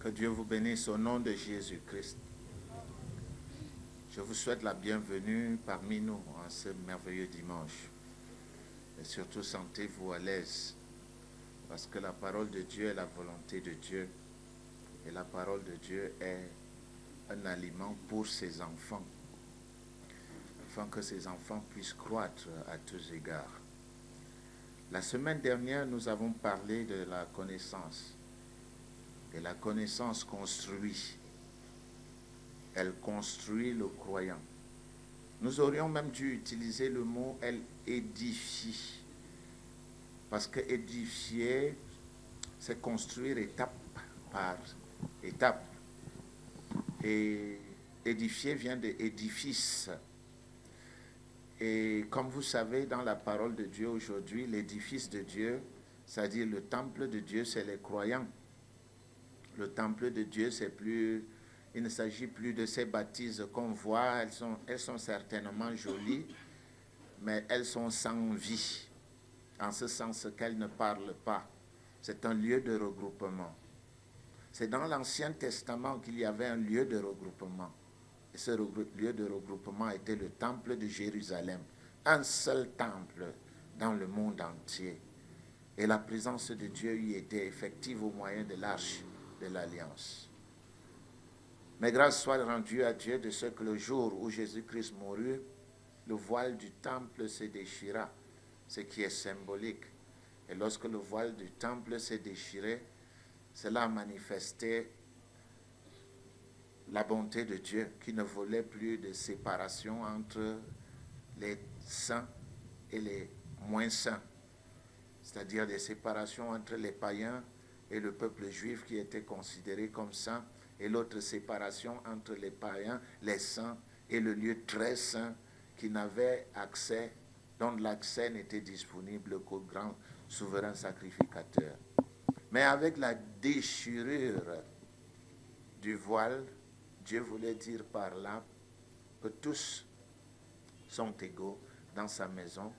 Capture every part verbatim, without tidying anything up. Que Dieu vous bénisse au nom de Jésus-Christ. Je vous souhaite la bienvenue parmi nous en ce merveilleux dimanche. Et surtout, sentez-vous à l'aise, parce que la parole de Dieu est la volonté de Dieu. Et la parole de Dieu est un aliment pour ses enfants, afin que ses enfants puissent croître à tous égards. La semaine dernière, nous avons parlé de la connaissance. Et la connaissance construit. Elle construit le croyant. Nous aurions même dû utiliser le mot « elle édifie ». Parce que édifier, c'est construire étape par étape. Et édifier vient de édifice. Et comme vous savez, dans la parole de Dieu aujourd'hui, l'édifice de Dieu, c'est-à-dire le temple de Dieu, c'est les croyants. Le temple de Dieu, c'est plus... Il ne s'agit plus de ces bâtisses qu'on voit, elles sont, elles sont certainement jolies, mais elles sont sans vie, en ce sens qu'elles ne parlent pas. C'est un lieu de regroupement. C'est dans l'Ancien Testament qu'il y avait un lieu de regroupement. Et ce lieu de regroupement était le temple de Jérusalem, un seul temple dans le monde entier. Et la présence de Dieu y était effective au moyen de l'arche de l'Alliance. Mais grâce soit rendue à Dieu de ce que le jour où Jésus-Christ mourut, le voile du temple se déchira, ce qui est symbolique. Et lorsque le voile du temple s'est déchiré, cela manifestait la bonté de Dieu qui ne voulait plus de séparation entre les saints et les moins saints, c'est-à-dire des séparations entre les païens et le peuple juif qui était considéré comme saint, et l'autre séparation entre les païens, les saints, et le lieu très saint qui n'avait accès, dont l'accès n'était disponible qu'au grand souverain sacrificateur. Mais avec la déchirure du voile, Dieu voulait dire par là que tous sont égaux dans sa maison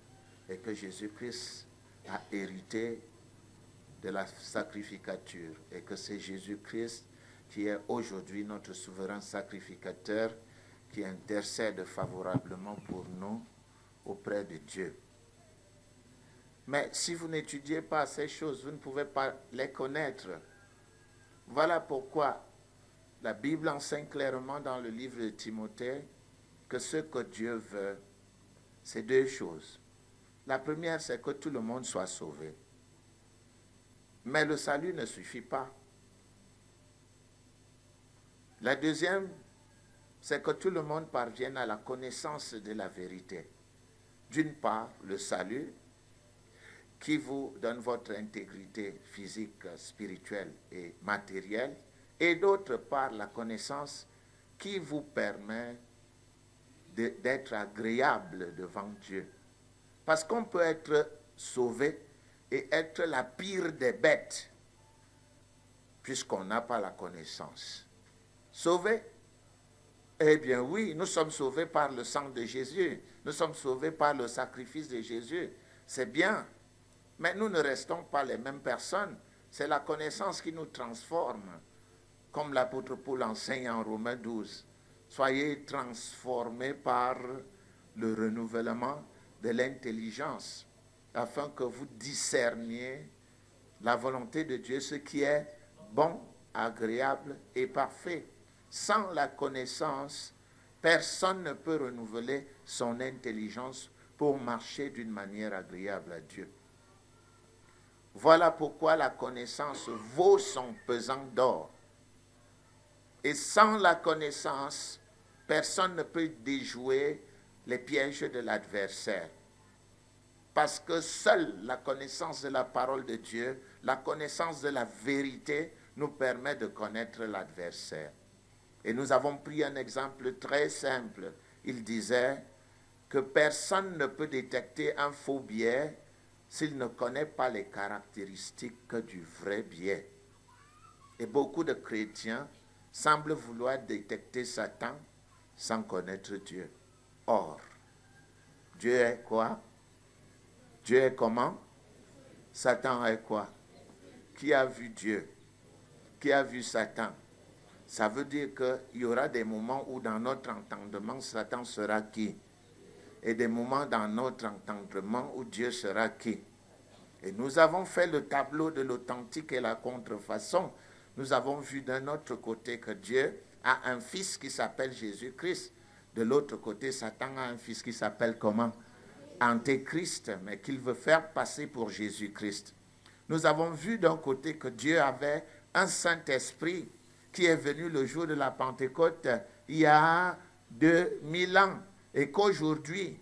et que Jésus-Christ a hérité de la sacrificature et que c'est Jésus-Christ qui est aujourd'hui notre souverain sacrificateur, qui intercède favorablement pour nous auprès de Dieu. Mais si vous n'étudiez pas ces choses, vous ne pouvez pas les connaître. Voilà pourquoi la Bible enseigne clairement dans le livre de Timothée que ce que Dieu veut, c'est deux choses. La première, c'est que tout le monde soit sauvé. Mais le salut ne suffit pas. La deuxième, c'est que tout le monde parvienne à la connaissance de la vérité. D'une part, le salut qui vous donne votre intégrité physique, spirituelle et matérielle, et d'autre part, la connaissance qui vous permet d'être agréable devant Dieu. Parce qu'on peut être sauvé et être la pire des bêtes, puisqu'on n'a pas la connaissance. Sauvés? Eh bien oui, nous sommes sauvés par le sang de Jésus. Nous sommes sauvés par le sacrifice de Jésus. C'est bien. Mais nous ne restons pas les mêmes personnes. C'est la connaissance qui nous transforme. Comme l'apôtre Paul enseigne en Romains douze. Soyez transformés par le renouvellement de l'intelligence, afin que vous discerniez la volonté de Dieu, ce qui est bon, agréable et parfait. Sans la connaissance, personne ne peut renouveler son intelligence pour marcher d'une manière agréable à Dieu. Voilà pourquoi la connaissance vaut son pesant d'or. Et sans la connaissance, personne ne peut déjouer les pièges de l'adversaire. Parce que seule la connaissance de la parole de Dieu, la connaissance de la vérité, nous permet de connaître l'adversaire. Et nous avons pris un exemple très simple. Il disait que personne ne peut détecter un faux biais s'il ne connaît pas les caractéristiques du vrai biais. Et beaucoup de chrétiens semblent vouloir détecter Satan sans connaître Dieu. Or, Dieu est quoi? Dieu est comment? Satan est quoi? Qui a vu Dieu? qui a vu Satan. Ça veut dire qu'il y aura des moments où dans notre entendement, Satan sera qui? Et des moments dans notre entendement où Dieu sera qui? Et nous avons fait le tableau de l'authentique et la contrefaçon. Nous avons vu d'un autre côté que Dieu a un fils qui s'appelle Jésus-Christ. De l'autre côté, Satan a un fils qui s'appelle comment? Antéchrist, mais qu'il veut faire passer pour Jésus-Christ. Nous avons vu d'un côté que Dieu avait un Saint-Esprit qui est venu le jour de la Pentecôte il y a deux mille ans et qu'aujourd'hui,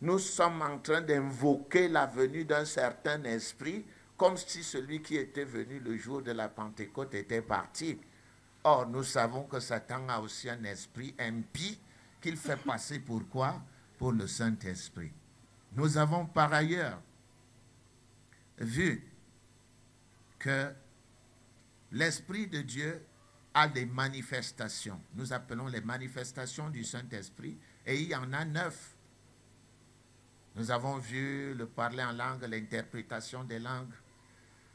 nous sommes en train d'invoquer la venue d'un certain esprit comme si celui qui était venu le jour de la Pentecôte était parti. Or, nous savons que Satan a aussi un esprit impie qu'il fait passer pour quoi? Pour le Saint-Esprit. Nous avons par ailleurs vu que l'Esprit de Dieu a des manifestations. Nous appelons les manifestations du Saint-Esprit et il y en a neuf. Nous avons vu le parler en langue, l'interprétation des langues,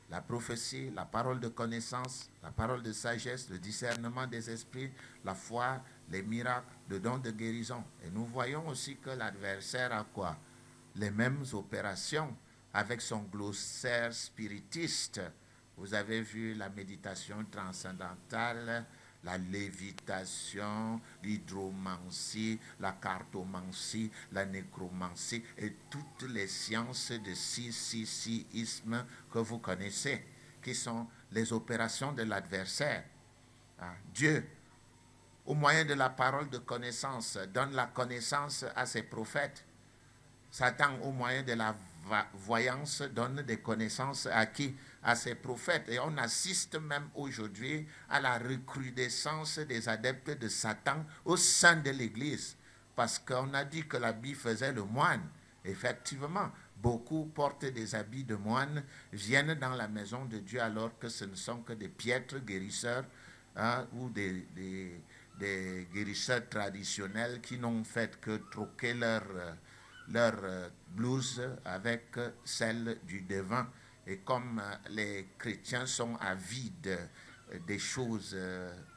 la prophétie, la parole de connaissance, la parole de sagesse, le discernement des esprits, la foi, les miracles, le don de guérison. Et nous voyons aussi que l'adversaire a quoi? Les mêmes opérations avec son glossaire spiritiste. Vous avez vu la méditation transcendantale, la lévitation, l'hydromancie, la cartomancie, la nécromancie et toutes les sciences de si-si-si-isme que vous connaissez, qui sont les opérations de l'adversaire. Hein? Dieu, au moyen de la parole de connaissance, donne la connaissance à ses prophètes. Satan, au moyen de la voyance, donne des connaissances à qui? À ses prophètes. Et on assiste même aujourd'hui à la recrudescence des adeptes de Satan au sein de l'Église. Parce qu'on a dit que l'habit faisait le moine. Effectivement, beaucoup portent des habits de moine, viennent dans la maison de Dieu alors que ce ne sont que des piètres guérisseurs, hein, ou des, des, des guérisseurs traditionnels qui n'ont fait que troquer leur, leur blouse avec celle du devin. Et comme les chrétiens sont avides des choses,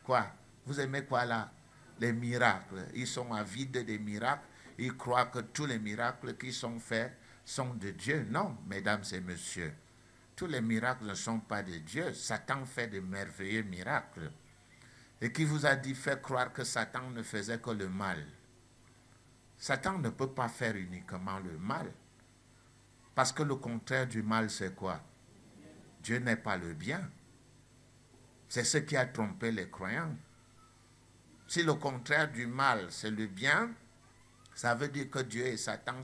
quoi? Vous aimez quoi là? Les miracles. Ils sont avides des miracles. Ils croient que tous les miracles qui sont faits sont de Dieu. Non, mesdames et messieurs. Tous les miracles ne sont pas de Dieu. Satan fait de merveilleux miracles. Et qui vous a dit faire croire que Satan ne faisait que le mal? Satan ne peut pas faire uniquement le mal. Parce que le contraire du mal, c'est quoi? Dieu n'est pas le bien. C'est ce qui a trompé les croyants. Si le contraire du mal, c'est le bien, ça veut dire que Dieu et Satan,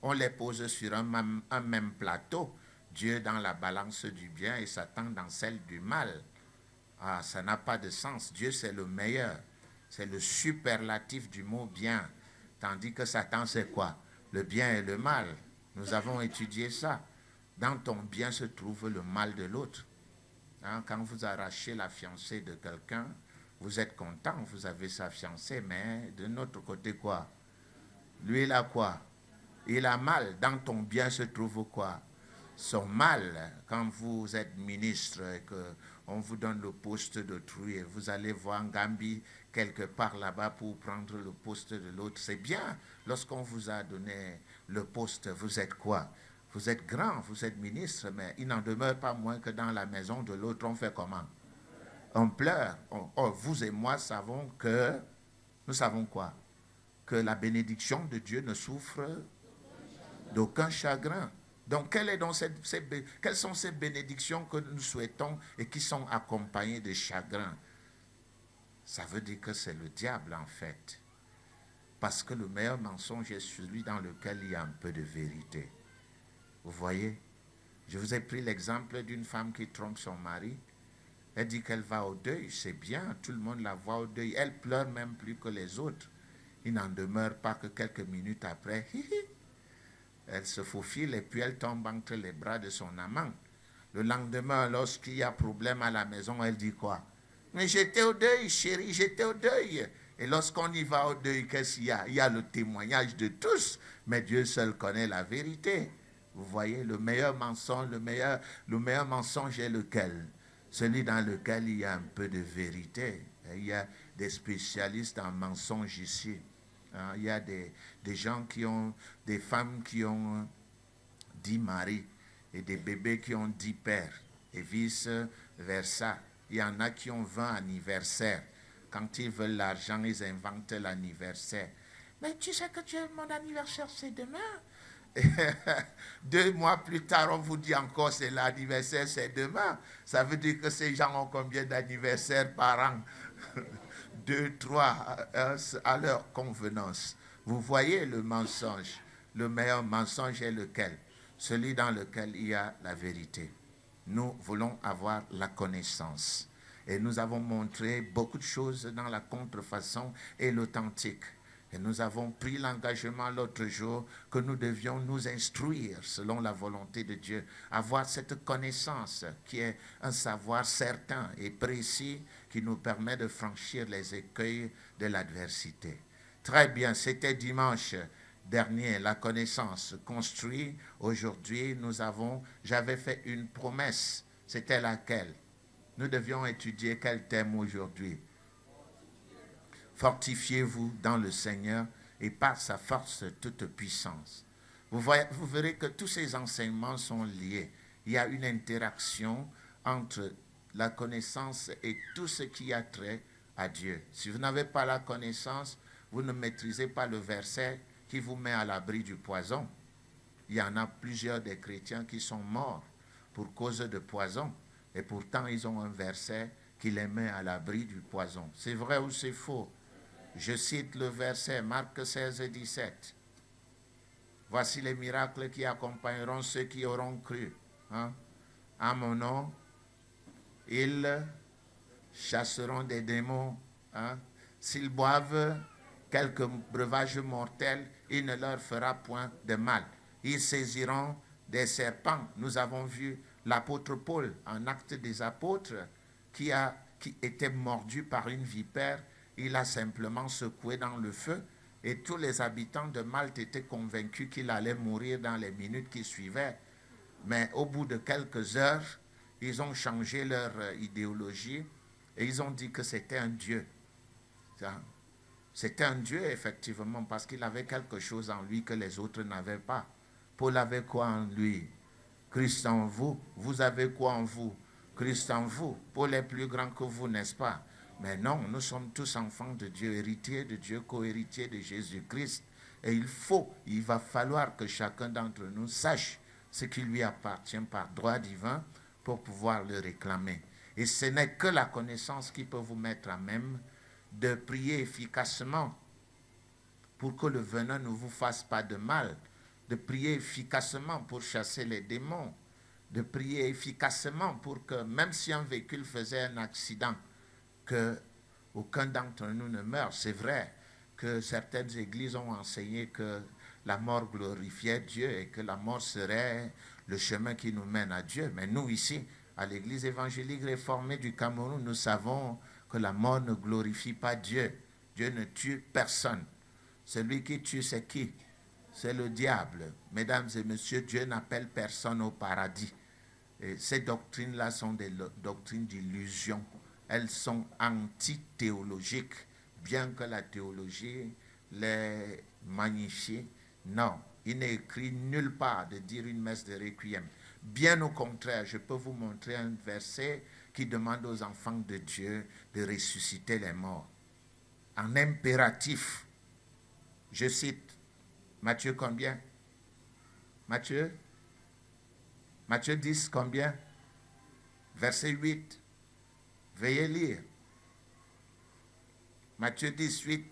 on les pose sur un même, un même plateau. Dieu dans la balance du bien et Satan dans celle du mal. Ah, ça n'a pas de sens. Dieu, c'est le meilleur. C'est le superlatif du mot bien. Tandis que Satan, c'est quoi? Le bien et le mal. Nous avons étudié ça. Dans ton bien se trouve le mal de l'autre. Hein, quand vous arrachez la fiancée de quelqu'un, vous êtes content, vous avez sa fiancée, mais de notre côté, quoi? Lui, il a quoi? Il a mal. Dans ton bien se trouve quoi? Son mal. Quand vous êtes ministre et qu'on vous donne le poste d'autrui, et vous allez voir en Gambie, quelque part là-bas pour prendre le poste de l'autre, c'est bien. Lorsqu'on vous a donné le poste, vous êtes quoi? Vous êtes grand, vous êtes ministre, mais il n'en demeure pas moins que dans la maison de l'autre, on fait comment? On pleure. On, oh, vous et moi savons que, nous savons quoi? Que la bénédiction de Dieu ne souffre d'aucun chagrin. Donc, quelle est donc cette, ces, quelles sont ces bénédictions que nous souhaitons et qui sont accompagnées de chagrin? Ça veut dire que c'est le diable en fait. Parce que le meilleur mensonge est celui dans lequel il y a un peu de vérité. Vous voyez, je vous ai pris l'exemple d'une femme qui trompe son mari. Elle dit qu'elle va au deuil, c'est bien, tout le monde la voit au deuil. Elle pleure même plus que les autres. Il n'en demeure pas que quelques minutes après, hi hi, elle se faufile et puis elle tombe entre les bras de son amant. Le lendemain, lorsqu'il y a problème à la maison, elle dit quoi? Mais j'étais au deuil, chérie, j'étais au deuil. Et lorsqu'on y va au deuil, qu'est-ce qu'il y a? Il y a le témoignage de tous, mais Dieu seul connaît la vérité. Vous voyez, le meilleur mensonge, le meilleur, le meilleur mensonge est lequel? celui dans lequel il y a un peu de vérité. Il y a des spécialistes en mensonges ici. Il y a des, des gens qui ont, des femmes qui ont dix maris et des bébés qui ont dix pères et vice-versa. Il y en a qui ont vingt anniversaires. Quand ils veulent l'argent, ils inventent l'anniversaire. Mais tu sais que tu as mon anniversaire, c'est demain. Deux mois plus tard, on vous dit encore, c'est l'anniversaire, c'est demain. Ça veut dire que ces gens ont combien d'anniversaires par an? Deux, trois, à leur convenance. Vous voyez le mensonge. Le meilleur mensonge est lequel? Celui dans lequel il y a la vérité. Nous voulons avoir la connaissance. Et nous avons montré beaucoup de choses dans la contrefaçon et l'authentique. Et nous avons pris l'engagement l'autre jour que nous devions nous instruire selon la volonté de Dieu, avoir cette connaissance qui est un savoir certain et précis qui nous permet de franchir les écueils de l'adversité. Très bien, c'était dimanche dernier, la connaissance construite. Aujourd'hui, nous avons, j'avais fait une promesse, c'était laquelle? Nous devions étudier quel thème aujourd'hui? Fortifiez-vous dans le Seigneur et par sa force toute puissance. Vous, voyez, vous verrez que tous ces enseignements sont liés. Il y a une interaction entre la connaissance et tout ce qui a trait à Dieu. Si vous n'avez pas la connaissance, vous ne maîtrisez pas le verset qui vous met à l'abri du poison. Il y en a plusieurs des chrétiens qui sont morts pour cause de poison. Et pourtant, ils ont un verset qui les met à l'abri du poison. C'est vrai ou c'est faux? Je cite le verset, Marc seize et dix-sept. Voici les miracles qui accompagneront ceux qui auront cru. Hein? À mon nom, ils chasseront des démons. Hein? S'ils boivent quelques breuvages mortels, il ne leur fera point de mal. Ils saisiront des serpents. Nous avons vu l'apôtre Paul, en acte des apôtres, qui, a, qui était mordu par une vipère. Il a simplement secoué dans le feu et tous les habitants de Malte étaient convaincus qu'il allait mourir dans les minutes qui suivaient. Mais au bout de quelques heures, ils ont changé leur idéologie et ils ont dit que c'était un dieu. C'était un dieu, effectivement, parce qu'il avait quelque chose en lui que les autres n'avaient pas. Paul avait quoi en lui? Christ en vous. Vous avez quoi en vous? Christ en vous. Paul est plus grand que vous, n'est-ce pas? Mais non, nous sommes tous enfants de Dieu, héritiers de Dieu, co-héritiers de Jésus-Christ. Et il faut, il va falloir que chacun d'entre nous sache ce qui lui appartient par droit divin pour pouvoir le réclamer. Et ce n'est que la connaissance qui peut vous mettre à même de prier efficacement pour que le venin ne vous fasse pas de mal, de prier efficacement pour chasser les démons, de prier efficacement pour que, même si un véhicule faisait un accident, que aucun d'entre nous ne meure. C'est vrai que certaines églises ont enseigné que la mort glorifiait Dieu et que la mort serait le chemin qui nous mène à Dieu. Mais nous, ici, à l'Église évangélique réformée du Cameroun, nous savons que la mort ne glorifie pas Dieu. Dieu ne tue personne. Celui qui tue, c'est qui? C'est le diable. Mesdames et messieurs, Dieu n'appelle personne au paradis. Et ces doctrines-là sont des doctrines d'illusion. Elles sont anti-théologiques, bien que la théologie les magnifie. Non, il n'est écrit nulle part de dire une messe de requiem. Bien au contraire, je peux vous montrer un verset qui demande aux enfants de Dieu de ressusciter les morts. En impératif, je cite, Matthieu combien? Matthieu? Matthieu dix combien? Verset huit. Veuillez lire. Matthieu dix-huit.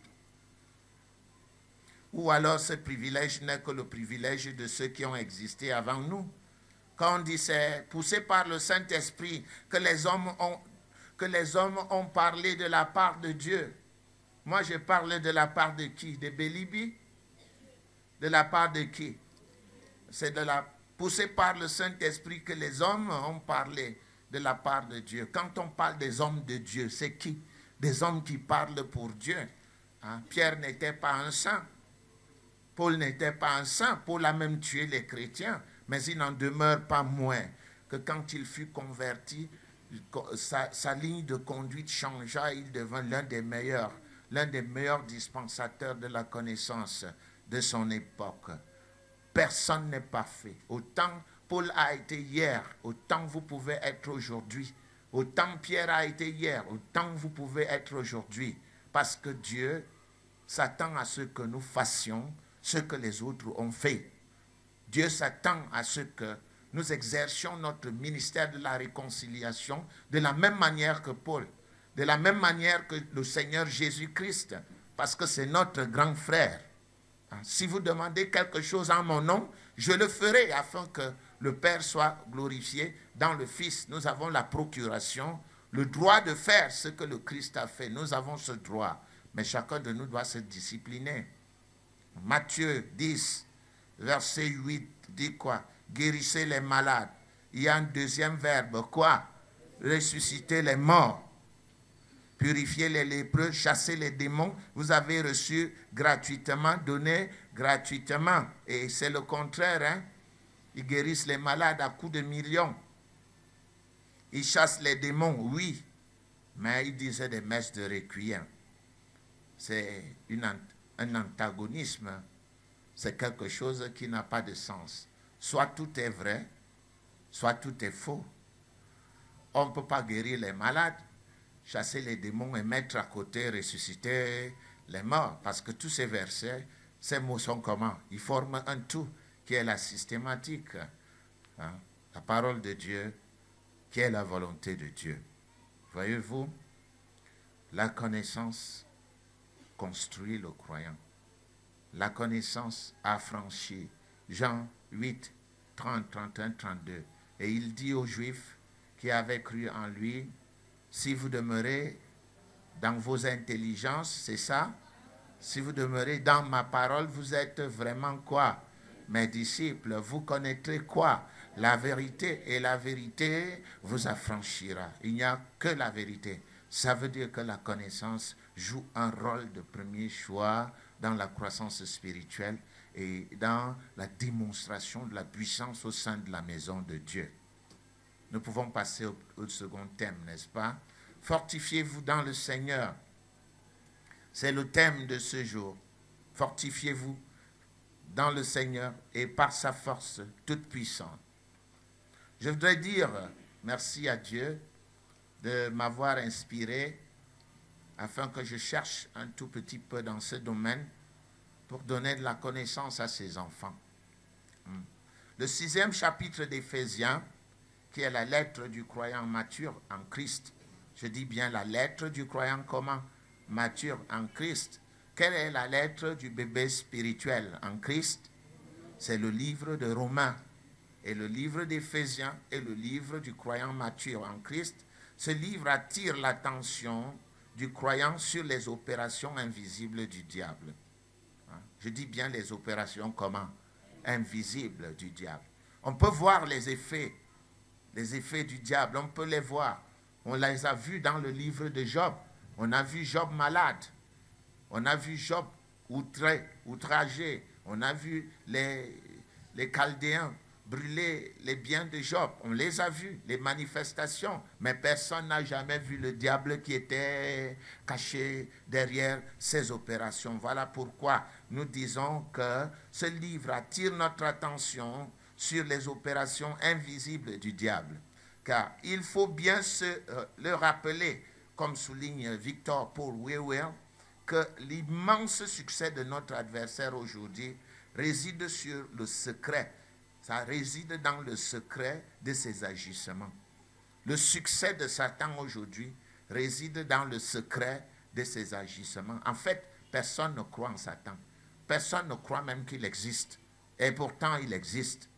Ou alors ce privilège n'est que le privilège de ceux qui ont existé avant nous. Quand on dit c'est poussé par le Saint-Esprit que les hommes ont, que les hommes ont parlé de la part de Dieu. Moi je parle de la part de qui? De Bélibi? De la part de qui? C'est de la poussée par le Saint-Esprit que les hommes ont parlé de la part de Dieu. Quand on parle des hommes de Dieu, c'est qui? Des hommes qui parlent pour Dieu. Hein? Pierre n'était pas un saint. Paul n'était pas un saint. Paul a même tué les chrétiens. Mais il n'en demeure pas moins que quand il fut converti, sa, sa ligne de conduite changea et il devint l'un des meilleurs, l'un des meilleurs dispensateurs de la connaissance de son époque. Personne n'est parfait. Autant Paul a été hier, autant vous pouvez être aujourd'hui. Autant Pierre a été hier, autant vous pouvez être aujourd'hui. Parce que Dieu s'attend à ce que nous fassions ce que les autres ont fait. Dieu s'attend à ce que nous exercions notre ministère de la réconciliation de la même manière que Paul, de la même manière que le Seigneur Jésus-Christ, parce que c'est notre grand frère. Si vous demandez quelque chose en mon nom, je le ferai afin que le Père soit glorifié dans le Fils. Nous avons la procuration, le droit de faire ce que le Christ a fait. Nous avons ce droit, mais chacun de nous doit se discipliner. Matthieu dix, verset huit, dit quoi? Guérissez les malades. Il y a un deuxième verbe, quoi? Ressuscitez les morts. Purifiez les lépreux, chassez les démons. Vous avez reçu gratuitement, donné gratuitement. Et c'est le contraire, hein? Ils guérissent les malades à coups de millions. Ils chassent les démons, oui. Mais ils disaient des messes de requiem. C'est un antagonisme. C'est quelque chose qui n'a pas de sens. Soit tout est vrai, soit tout est faux. On ne peut pas guérir les malades, chasser les démons et mettre à côté, ressusciter les morts. Parce que tous ces versets, ces mots sont communs. Ils forment un tout qui est la systématique. Hein? La parole de Dieu, qui est la volonté de Dieu. Voyez-vous, la connaissance construit le croyant. La connaissance affranchit. Jean huit, trente, trente et un, trente-deux. Et il dit aux Juifs qui avaient cru en lui, si vous demeurez dans vos intelligences, c'est ça? Si vous demeurez dans ma parole, vous êtes vraiment quoi? Mes disciples, vous connaîtrez quoi? La vérité, et la vérité vous affranchira. Il n'y a que la vérité. Ça veut dire que la connaissance joue un rôle de premier choix dans la croissance spirituelle et dans la démonstration de la puissance au sein de la maison de Dieu. Nous pouvons passer au, au second thème, n'est-ce pas? Fortifiez-vous dans le Seigneur. C'est le thème de ce jour. Fortifiez-vous dans le Seigneur et par sa force toute puissante. Je voudrais dire merci à Dieu de m'avoir inspiré afin que je cherche un tout petit peu dans ce domaine pour donner de la connaissance à ses enfants. Le sixième chapitre d'Éphésiens, qui est la lettre du croyant mature en Christ. Je dis bien la lettre du croyant comment? Mature en Christ. Quelle est la lettre du bébé spirituel en Christ? C'est le livre de Romains et le livre d'Éphésiens et le livre du croyant mature en Christ. Ce livre attire l'attention du croyant sur les opérations invisibles du diable. Je dis bien les opérations comment? Invisibles du diable. On peut voir les effets Les effets du diable, on peut les voir. On les a vus dans le livre de Job. On a vu Job malade. On a vu Job outré, outragé. On a vu les, les Chaldéens brûler les biens de Job. On les a vus, les manifestations. Mais personne n'a jamais vu le diable qui était caché derrière ces opérations. Voilà pourquoi nous disons que ce livre attire notre attention sur les opérations invisibles du diable. Car il faut bien se euh, le rappeler, comme souligne Victor Paul Wewell, que l'immense succès de notre adversaire aujourd'hui réside sur le secret. Ça réside dans le secret de ses agissements. Le succès de Satan aujourd'hui réside dans le secret de ses agissements. En fait, personne ne croit en Satan. Personne ne croit même qu'il existe. Et pourtant, il existe.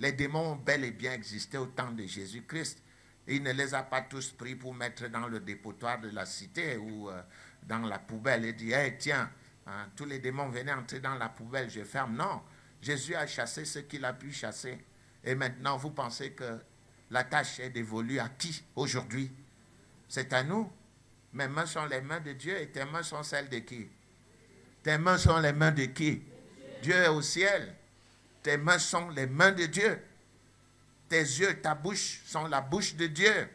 Les démons ont bel et bien existé au temps de Jésus-Christ. Il ne les a pas tous pris pour mettre dans le dépotoir de la cité ou euh, dans la poubelle et dire hey, « tiens, hein, tous les démons venaient entrer dans la poubelle, je ferme. » Non, Jésus a chassé ce qu'il a pu chasser. Et maintenant, vous pensez que la tâche est dévolue à qui aujourd'hui? C'est à nous. Mes mains sont les mains de Dieu et tes mains sont celles de qui? Tes mains sont les mains de qui? Dieu est au ciel. Tes mains sont les mains de Dieu. Tes yeux, ta bouche sont la bouche de Dieu.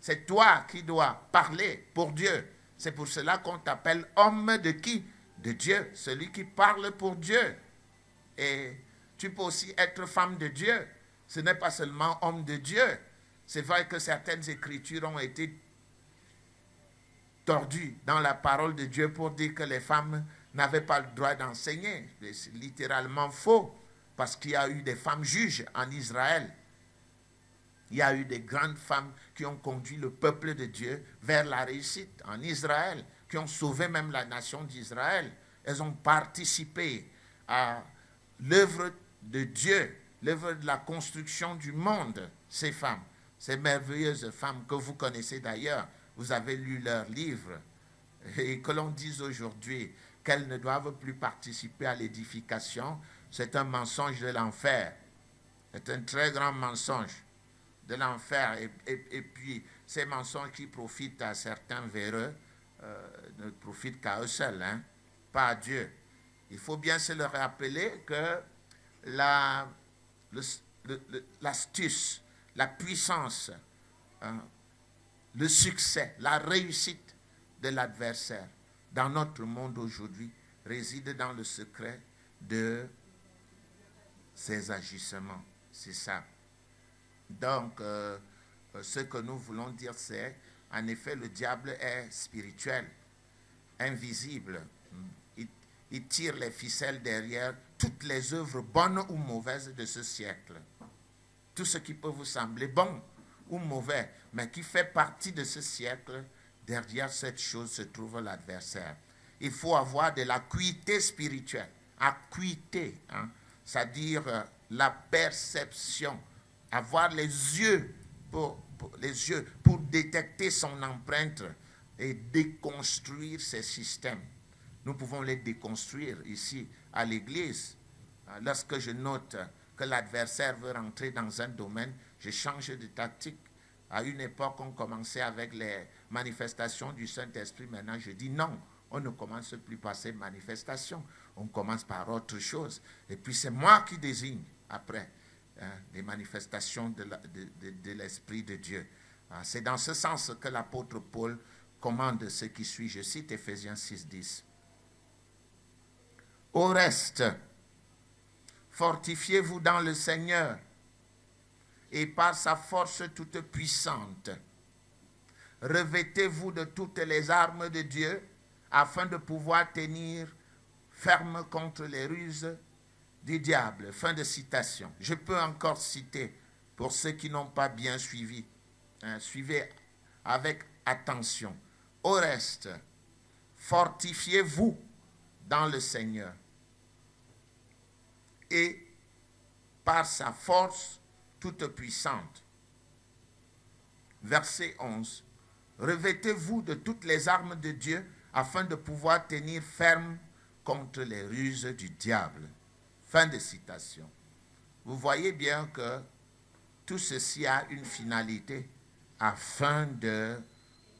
C'est toi qui dois parler pour Dieu. C'est pour cela qu'on t'appelle homme de qui? De Dieu, celui qui parle pour Dieu. Et tu peux aussi être femme de Dieu. Ce n'est pas seulement homme de Dieu. C'est vrai que certaines écritures ont été tordues dans la parole de Dieu pour dire que les femmes n'avaient pas le droit d'enseigner. C'est littéralement faux, parce qu'il y a eu des femmes juges en Israël. Il y a eu des grandes femmes qui ont conduit le peuple de Dieu vers la réussite en Israël, qui ont sauvé même la nation d'Israël. Elles ont participé à l'œuvre de Dieu, l'œuvre de la construction du monde, ces femmes, ces merveilleuses femmes que vous connaissez d'ailleurs. Vous avez lu leurs livres, et que l'on dise aujourd'hui qu'elles ne doivent plus participer à l'édification, c'est un mensonge de l'enfer. C'est un très grand mensonge de l'enfer, et, et, et puis ces mensonges qui profitent à certains véreux, euh, ne profitent qu'à eux seuls, hein, pas à Dieu. Il faut bien se le rappeler que la, le, le, l'astuce, la puissance, hein, le succès, la réussite de l'adversaire dans notre monde aujourd'hui réside dans le secret de ses agissements. C'est ça. Donc, euh, ce que nous voulons dire, c'est, en effet, le diable est spirituel, invisible. Il, il tire les ficelles derrière toutes les œuvres bonnes ou mauvaises de ce siècle. Tout ce qui peut vous sembler bon ou mauvais, mais qui fait partie de ce siècle, derrière cette chose se trouve l'adversaire. Il faut avoir de l'acuité spirituelle. Acuité, hein, c'est-à-dire euh, la perception. Avoir les yeux pour, pour, les yeux pour détecter son empreinte et déconstruire ses systèmes. Nous pouvons les déconstruire ici à l'église. Lorsque je note que l'adversaire veut rentrer dans un domaine, je change de tactique. À une époque, on commençait avec les manifestations du Saint-Esprit. Maintenant, je dis non, on ne commence plus par ces manifestations. On commence par autre chose. Et puis, c'est moi qui désigne après. Hein, des manifestations de l'Esprit de, de, de, de Dieu. Hein, c'est dans ce sens que l'apôtre Paul commande ce qui suit. Je cite Éphésiens six, dix. Au reste, fortifiez-vous dans le Seigneur et par sa force toute puissante. Revêtez-vous de toutes les armes de Dieu afin de pouvoir tenir ferme contre les ruses du diable. Fin de citation. Je peux encore citer pour ceux qui n'ont pas bien suivi. Hein, suivez avec attention. Au reste, fortifiez-vous dans le Seigneur et par sa force toute puissante. Verset onze. Revêtez-vous de toutes les armes de Dieu afin de pouvoir tenir ferme contre les ruses du diable. Fin de citation. Vous voyez bien que tout ceci a une finalité afin de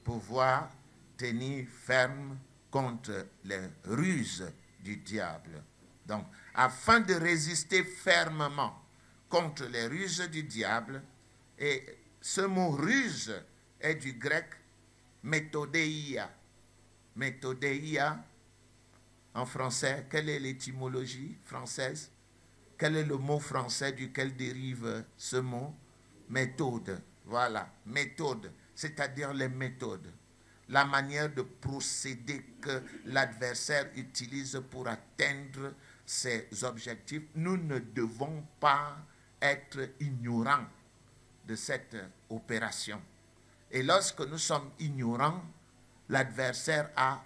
pouvoir tenir ferme contre les ruses du diable. Donc, afin de résister fermement contre les ruses du diable, et ce mot ruse est du grec méthodeia. Méthodeia. En français, quelle est l'étymologie française? Quel est le mot français duquel dérive ce mot? Méthode. Voilà, méthode, c'est-à-dire les méthodes. La manière de procéder que l'adversaire utilise pour atteindre ses objectifs. Nous ne devons pas être ignorants de cette opération. Et lorsque nous sommes ignorants, l'adversaire a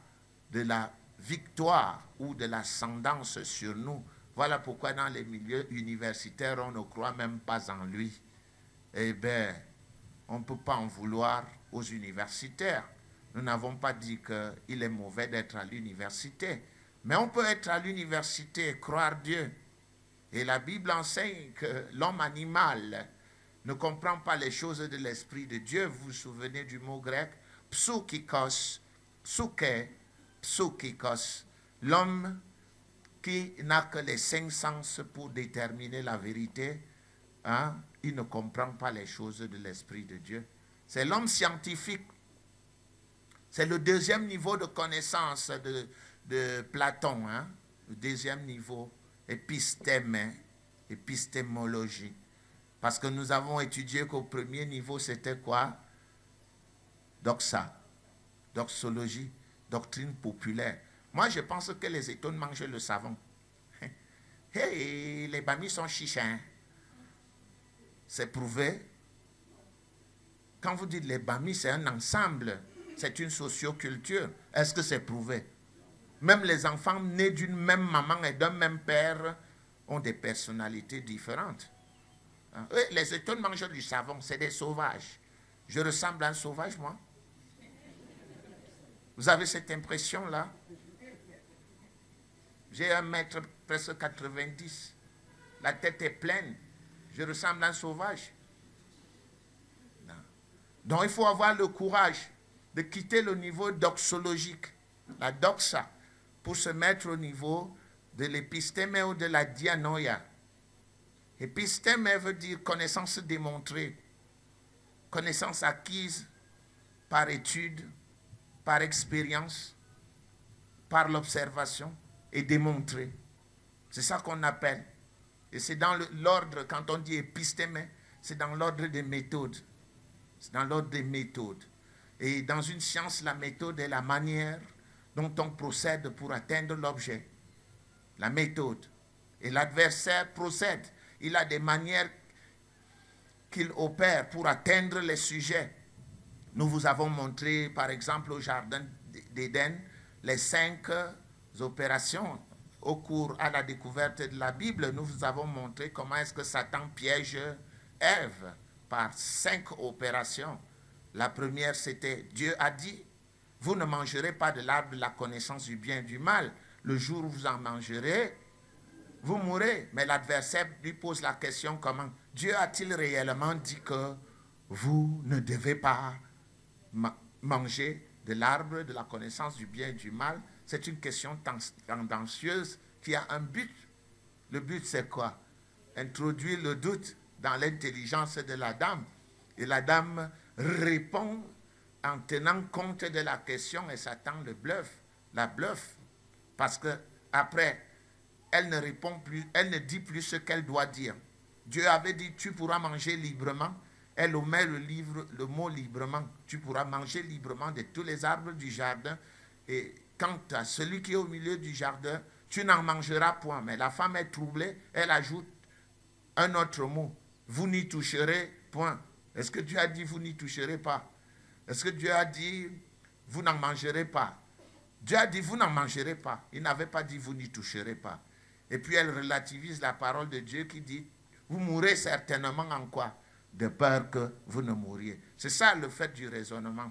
de la victoire ou de l'ascendance sur nous. Voilà pourquoi dans les milieux universitaires, on ne croit même pas en lui. Eh bien, on ne peut pas en vouloir aux universitaires. Nous n'avons pas dit qu'il est mauvais d'être à l'université. Mais on peut être à l'université et croire Dieu. Et la Bible enseigne que l'homme animal ne comprend pas les choses de l'Esprit de Dieu. Vous vous souvenez du mot grec « psoukikos »,« psouké », Psoukikos, l'homme qui n'a que les cinq sens pour déterminer la vérité, hein, il ne comprend pas les choses de l'Esprit de Dieu. C'est l'homme scientifique. C'est le deuxième niveau de connaissance de, de Platon, hein? Le deuxième niveau, épistème, hein? Épistémologie. Parce que nous avons étudié qu'au premier niveau, c'était quoi? Doxa, doxologie, doctrine populaire. Moi, je pense que les étones mangent le savon. Hey, les bamis sont chichins. C'est prouvé. Quand vous dites les bamis, c'est un ensemble. C'est une socioculture. Est-ce que c'est prouvé? Même les enfants nés d'une même maman et d'un même père ont des personnalités différentes. Hein? Les étones mangent du savon, c'est des sauvages. Je ressemble à un sauvage, moi. Vous avez cette impression-là? J'ai un mètre presque quatre-vingt-dix. La tête est pleine. Je ressemble à un sauvage. Non. Donc, il faut avoir le courage de quitter le niveau doxologique, la doxa, pour se mettre au niveau de l'épistème ou de la dianoïa. Épistème veut dire connaissance démontrée, connaissance acquise par étude, par expérience, par l'observation et démontrée. C'est ça qu'on appelle. Et c'est dans l'ordre, quand on dit épistémé, c'est dans l'ordre des méthodes. C'est dans l'ordre des méthodes. Et dans une science, la méthode est la manière dont on procède pour atteindre l'objet. La méthode. Et l'adversaire procède. Il a des manières qu'il opère pour atteindre les sujets. Nous vous avons montré, par exemple, au jardin d'Éden, les cinq opérations. Au cours à la découverte de la Bible, nous vous avons montré comment est-ce que Satan piège Ève par cinq opérations. La première, c'était Dieu a dit, vous ne mangerez pas de l'arbre de la connaissance du bien et du mal. Le jour où vous en mangerez, vous mourrez. Mais l'adversaire lui pose la question comment? Dieu a-t-il réellement dit que vous ne devez pas ma- manger de l'arbre de la connaissance du bien et du mal? C'est une question tendancieuse qui a un but. Le but, c'est quoi? Introduire le doute dans l'intelligence de la dame. Et la dame répond en tenant compte de la question et Satan le bluffe, la bluffe. Parce qu'après, elle ne répond plus, elle ne dit plus ce qu'elle doit dire. Dieu avait dit, tu pourras manger librement. Elle omet le, livre, le mot librement. Tu pourras manger librement de tous les arbres du jardin. Et quant à celui qui est au milieu du jardin, tu n'en mangeras point. Mais la femme est troublée, elle ajoute un autre mot. Vous n'y toucherez point. Est-ce que Dieu a dit, vous n'y toucherez pas? Est-ce que Dieu a dit, vous n'en mangerez pas? Dieu a dit, vous n'en mangerez pas. Il n'avait pas dit, vous n'y toucherez pas. Et puis elle relativise la parole de Dieu qui dit, vous mourrez certainement en quoi? De peur que vous ne mouriez. C'est ça le fait du raisonnement.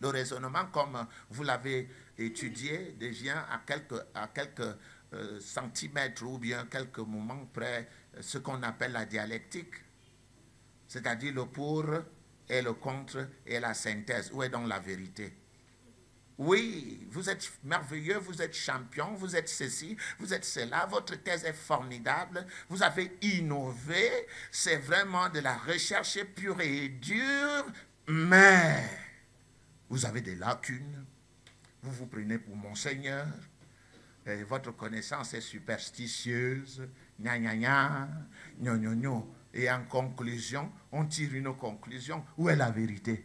Le raisonnement, comme vous l'avez étudié, devient à quelques, à quelques euh, centimètres ou bien quelques moments près ce qu'on appelle la dialectique. C'est-à-dire le pour et le contre et la synthèse. Où est donc la vérité? Oui, vous êtes merveilleux, vous êtes champion, vous êtes ceci, vous êtes cela, votre thèse est formidable, vous avez innové, c'est vraiment de la recherche pure et dure, mais vous avez des lacunes, vous vous prenez pour Monseigneur, et votre connaissance est superstitieuse, gna gna gna, gno gno gno. Et en conclusion, on tire une conclusion. Où est la vérité?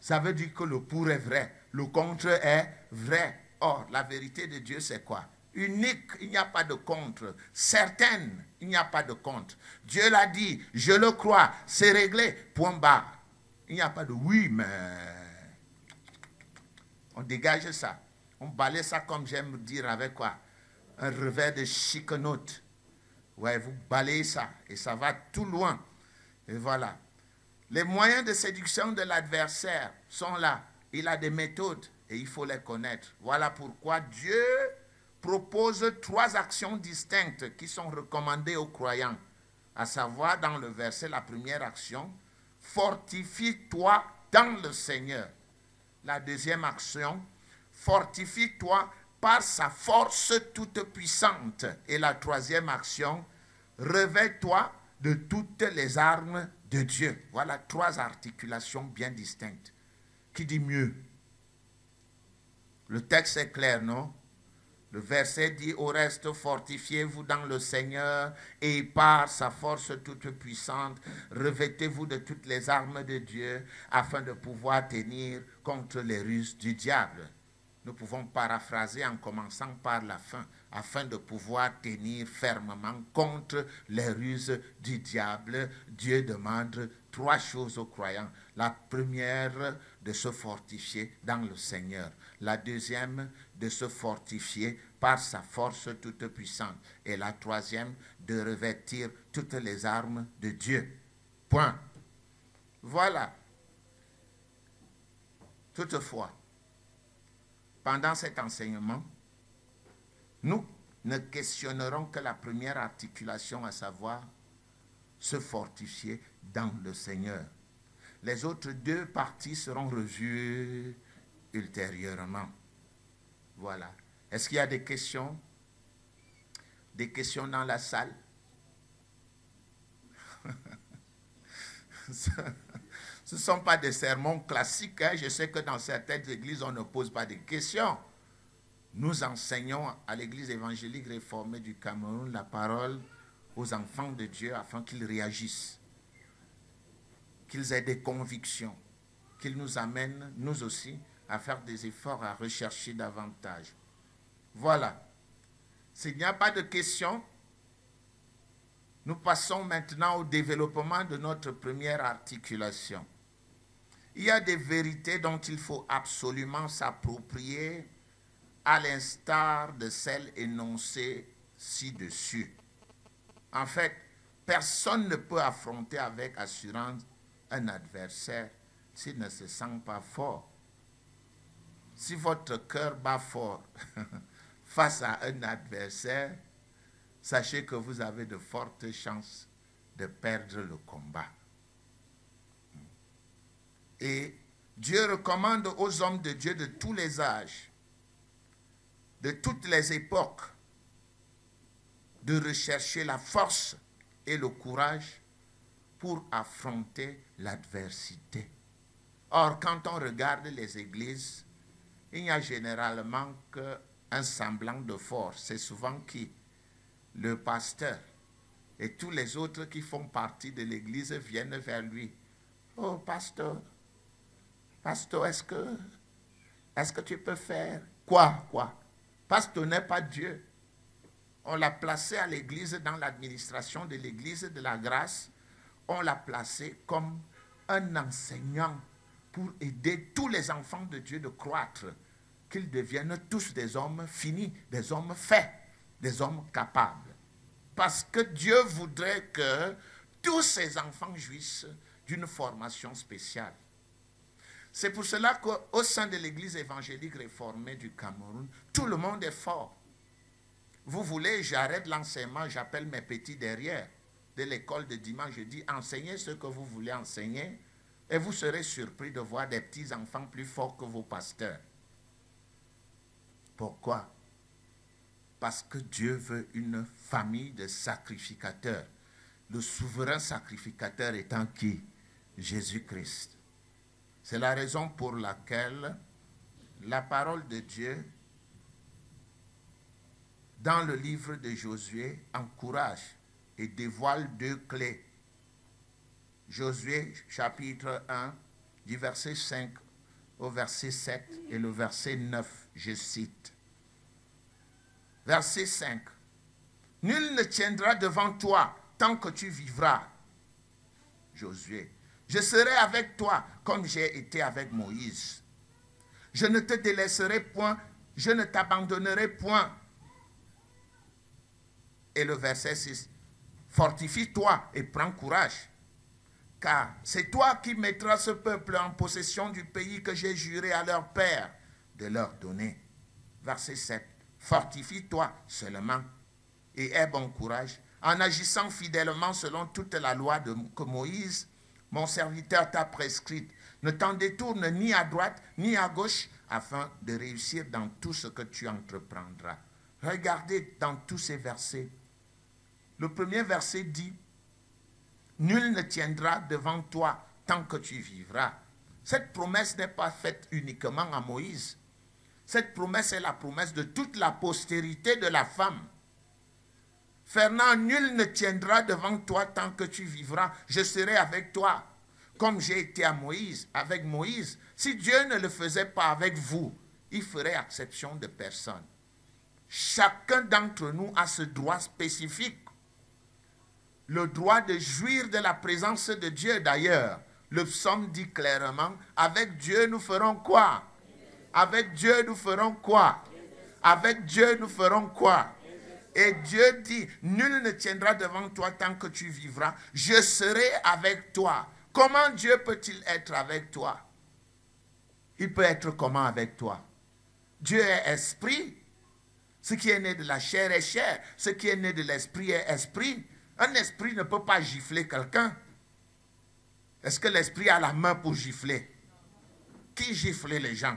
Ça veut dire que le pour est vrai, le contre est vrai. Or, la vérité de Dieu, c'est quoi? Unique, il n'y a pas de contre. Certaine, il n'y a pas de contre. Dieu l'a dit, je le crois, c'est réglé, point barre. Il n'y a pas de oui, mais... On dégage ça. On balaye ça, comme j'aime dire, avec quoi? Un revers de chiquenote. Ouais, vous balayez ça, et ça va tout loin. Et voilà. Les moyens de séduction de l'adversaire sont là. Il a des méthodes, et il faut les connaître. Voilà pourquoi Dieu propose trois actions distinctes qui sont recommandées aux croyants. À savoir, dans le verset, la première action, « Fortifie-toi dans le Seigneur ». La deuxième action, « Fortifie-toi par sa force toute puissante. » Et la troisième action, « Revêt-toi de toutes les armes de Dieu. Voilà trois articulations bien distinctes. Qui dit mieux? Le texte est clair, non? Le verset dit, au reste, fortifiez-vous dans le Seigneur et par sa force toute puissante, revêtez-vous de toutes les armes de Dieu afin de pouvoir tenir contre les ruses du diable. Nous pouvons paraphraser en commençant par la fin, afin de pouvoir tenir fermement contre les ruses du diable. Dieu demande trois choses aux croyants. La première, de se fortifier dans le Seigneur. La deuxième, de se fortifier par sa force toute puissante. Et la troisième, de revêtir toutes les armes de Dieu. Point. Voilà. Toutefois, pendant cet enseignement, nous ne questionnerons que la première articulation, à savoir se fortifier dans le Seigneur. Les autres deux parties seront revues ultérieurement. Voilà. Est-ce qu'il y a des questions? Des questions dans la salle? Ce ne sont pas des sermons classiques. Hein? Je sais que dans certaines églises, on ne pose pas des questions. Nous enseignons à l'Église évangélique réformée du Cameroun la parole aux enfants de Dieu afin qu'ils réagissent, qu'ils aient des convictions, qu'ils nous amènent, nous aussi, à faire des efforts, à rechercher davantage. Voilà. S'il n'y a pas de questions, nous passons maintenant au développement de notre première articulation. Il y a des vérités dont il faut absolument s'approprier à l'instar de celles énoncées ci-dessus. En fait, personne ne peut affronter avec assurance un adversaire s'il ne se sent pas fort. Si votre cœur bat fort face à un adversaire, sachez que vous avez de fortes chances de perdre le combat. Et Dieu recommande aux hommes de Dieu de tous les âges, de toutes les époques, de rechercher la force et le courage pour affronter l'adversité. Or, quand on regarde les églises, il n'y a généralement qu'un semblant de force. C'est souvent qui? Le pasteur. Et tous les autres qui font partie de l'église viennent vers lui. « Oh, pasteur, pasteur, est-ce que, est-ce que tu peux faire quoi, quoi ? » Pasteur n'est pas Dieu. On l'a placé à l'église, dans l'administration de l'église de la grâce. On l'a placé comme un enseignant pour aider tous les enfants de Dieu de croître, qu'ils deviennent tous des hommes finis, des hommes faits, des hommes capables. Parce que Dieu voudrait que tous ses enfants jouissent d'une formation spéciale. C'est pour cela qu'au sein de l'Église évangélique réformée du Cameroun, tout le monde est fort. Vous voulez, j'arrête l'enseignement, j'appelle mes petits derrière de l'école de dimanche, je dis enseignez ce que vous voulez enseigner et vous serez surpris de voir des petits enfants plus forts que vos pasteurs. Pourquoi? Parce que Dieu veut une famille de sacrificateurs. Le souverain sacrificateur étant qui? Jésus-Christ. C'est la raison pour laquelle la parole de Dieu, dans le livre de Josué, encourage et dévoile deux clés. Josué, chapitre un, du verset cinq au verset sept et le verset neuf, je cite. Verset cinq. « Nul ne tiendra devant toi tant que tu vivras. » Josué. « Je serai avec toi comme j'ai été avec Moïse. Je ne te délaisserai point, je ne t'abandonnerai point. » Et le verset six, « Fortifie-toi et prends courage, car c'est toi qui mettras ce peuple en possession du pays que j'ai juré à leur père de leur donner. » Verset sept, « Fortifie-toi seulement et aie bon courage, en agissant fidèlement selon toute la loi de, que Moïse, mon serviteur t'a prescrite, ne t'en détourne ni à droite ni à gauche afin de réussir dans tout ce que tu entreprendras. » Regardez dans tous ces versets. Le premier verset dit Nul ne tiendra devant toi tant que tu vivras. Cette promesse n'est pas faite uniquement à Moïse. Cette promesse est la promesse de toute la postérité de la femme. Fernand, nul ne tiendra devant toi tant que tu vivras. Je serai avec toi, comme j'ai été à Moïse, avec Moïse. Si Dieu ne le faisait pas avec vous, il ferait exception de personne. Chacun d'entre nous a ce droit spécifique. Le droit de jouir de la présence de Dieu d'ailleurs. Le psaume dit clairement, avec Dieu nous ferons quoi? Avec Dieu nous ferons quoi? Avec Dieu nous ferons quoi? Et Dieu dit, nul ne tiendra devant toi tant que tu vivras. Je serai avec toi. Comment Dieu peut-il être avec toi? Il peut être comment avec toi? Dieu est esprit. Ce qui est né de la chair est chair. Ce qui est né de l'esprit est esprit. Un esprit ne peut pas gifler quelqu'un. Est-ce que l'esprit a la main pour gifler? Qui gifle les gens?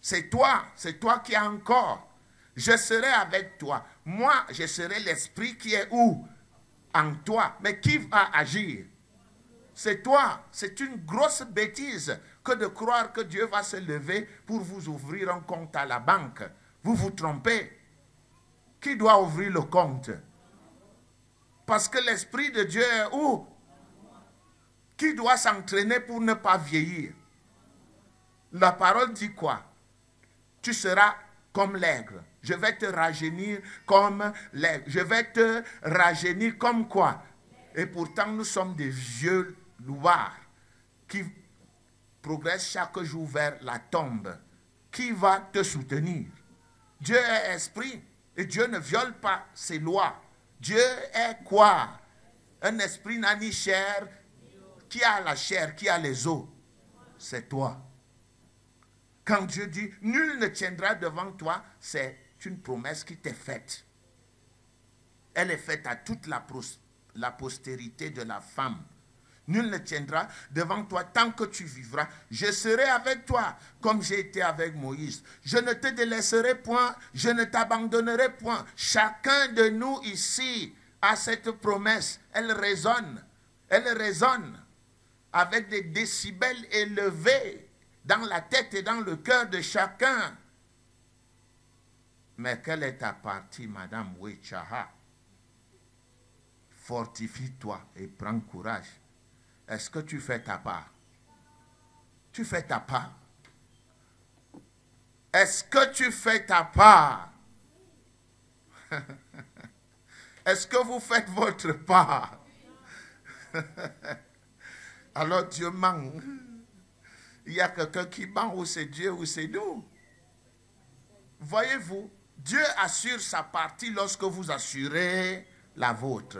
C'est toi. C'est toi qui as un corps. Je serai avec toi. Moi, je serai l'esprit qui est où? En toi. Mais qui va agir? C'est toi. C'est une grosse bêtise que de croire que Dieu va se lever pour vous ouvrir un compte à la banque. Vous vous trompez. Qui doit ouvrir le compte? Parce que l'esprit de Dieu est où? Qui doit s'entraîner pour ne pas vieillir? La parole dit quoi? Tu seras comme l'aigle. Je vais te rajeunir comme l'aigle. Je vais te rajeunir comme quoi? Et pourtant, nous sommes des vieux louards qui progressent chaque jour vers la tombe. Qui va te soutenir? Dieu est esprit et Dieu ne viole pas ses lois. Dieu est quoi? Un esprit n'a ni chair. Qui a la chair? Qui a les os? C'est toi. Quand Dieu dit, nul ne tiendra devant toi, c'est une promesse qui t'est faite. Elle est faite à toute la, la postérité de la femme. Nul ne tiendra devant toi tant que tu vivras. Je serai avec toi comme j'ai été avec Moïse. Je ne te délaisserai point, je ne t'abandonnerai point. Chacun de nous ici a cette promesse. Elle résonne, elle résonne avec des décibels élevés dans la tête et dans le cœur de chacun. Mais quelle est ta partie, Madame Wechaha? Fortifie-toi et prends courage. Est-ce que tu fais ta part? Tu fais ta part. Est-ce que tu fais ta part? Est-ce que vous faites votre part? Alors Dieu manque. Il y a quelqu'un qui manque, ou c'est Dieu ou c'est nous. Voyez-vous, Dieu assure sa partie lorsque vous assurez la vôtre.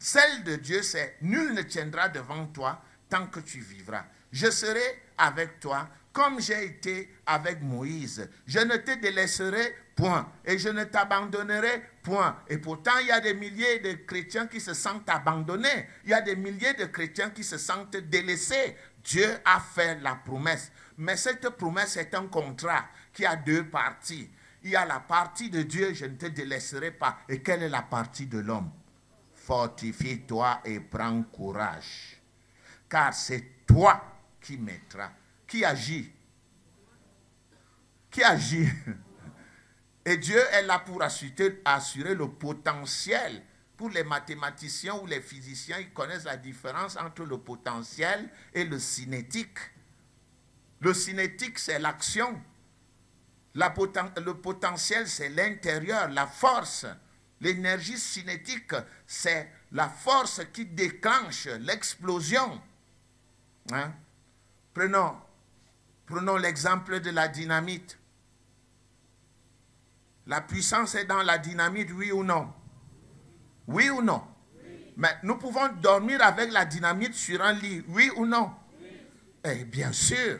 Celle de Dieu, c'est « Nul ne tiendra devant toi tant que tu vivras. Je serai avec toi comme j'ai été avec Moïse. Je ne te délaisserai point et je ne t'abandonnerai point. » Et pourtant, il y a des milliers de chrétiens qui se sentent abandonnés. Il y a des milliers de chrétiens qui se sentent délaissés. Dieu a fait la promesse. Mais cette promesse est un contrat qui a deux parties. Il y a la partie de Dieu, « Je ne te délaisserai pas. » Et quelle est la partie de l'homme? Fortifie-toi et prends courage, car c'est toi qui mettras, qui agit, qui agit. Et Dieu est là pour assurer, assurer le potentiel. Pour les mathématiciens ou les physiciens, ils connaissent la différence entre le potentiel et le cinétique. Le cinétique, c'est l'action. La poten, le potentiel, c'est l'intérieur, la force. L'énergie cinétique, c'est la force qui déclenche l'explosion. Hein? Prenons, prenons l'exemple de la dynamite. La puissance est dans la dynamite, oui ou non? Oui ou non? Oui. Mais nous pouvons dormir avec la dynamite sur un lit, oui ou non? Oui. Eh bien sûr,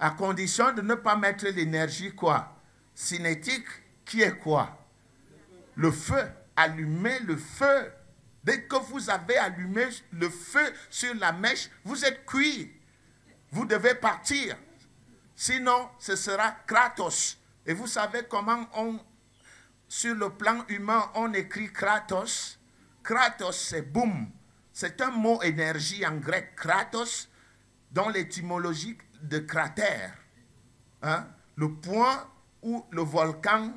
à condition de ne pas mettre l'énergie quoi? Cinétique, qui est quoi? Le feu, allumez le feu. Dès que vous avez allumé le feu sur la mèche, vous êtes cuit. Vous devez partir. Sinon, ce sera Kratos. Et vous savez comment on, sur le plan humain, on écrit Kratos. Kratos, c'est boum. C'est un mot énergie en grec kratos, dont l'étymologie de cratère, hein, le point où le volcan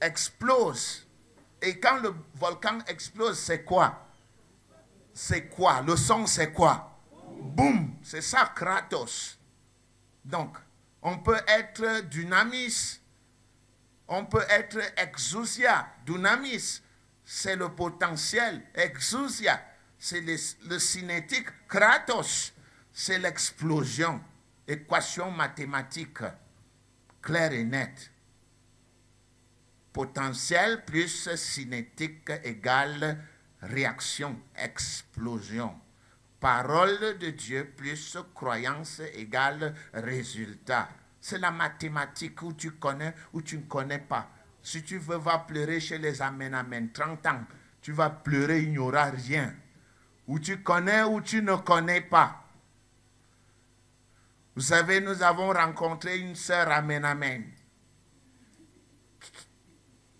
explose. Et quand le volcan explose, c'est quoi? C'est quoi? Le son, c'est quoi? Boum! C'est ça, kratos. Donc, on peut être dynamis, on peut être exousia. Dynamis, c'est le potentiel. Exousia, c'est le, le cinétique. Kratos, c'est l'explosion. Équation mathématique, claire et nette. Potentiel plus cinétique égale réaction, explosion. Parole de Dieu plus croyance égale résultat. C'est la mathématique où tu connais ou tu ne connais pas. Si tu veux, va pleurer chez les Amen Amen, trente ans. Tu vas pleurer, il n'y aura rien. Ou tu connais ou tu ne connais pas. Vous savez, nous avons rencontré une sœur Amen Amen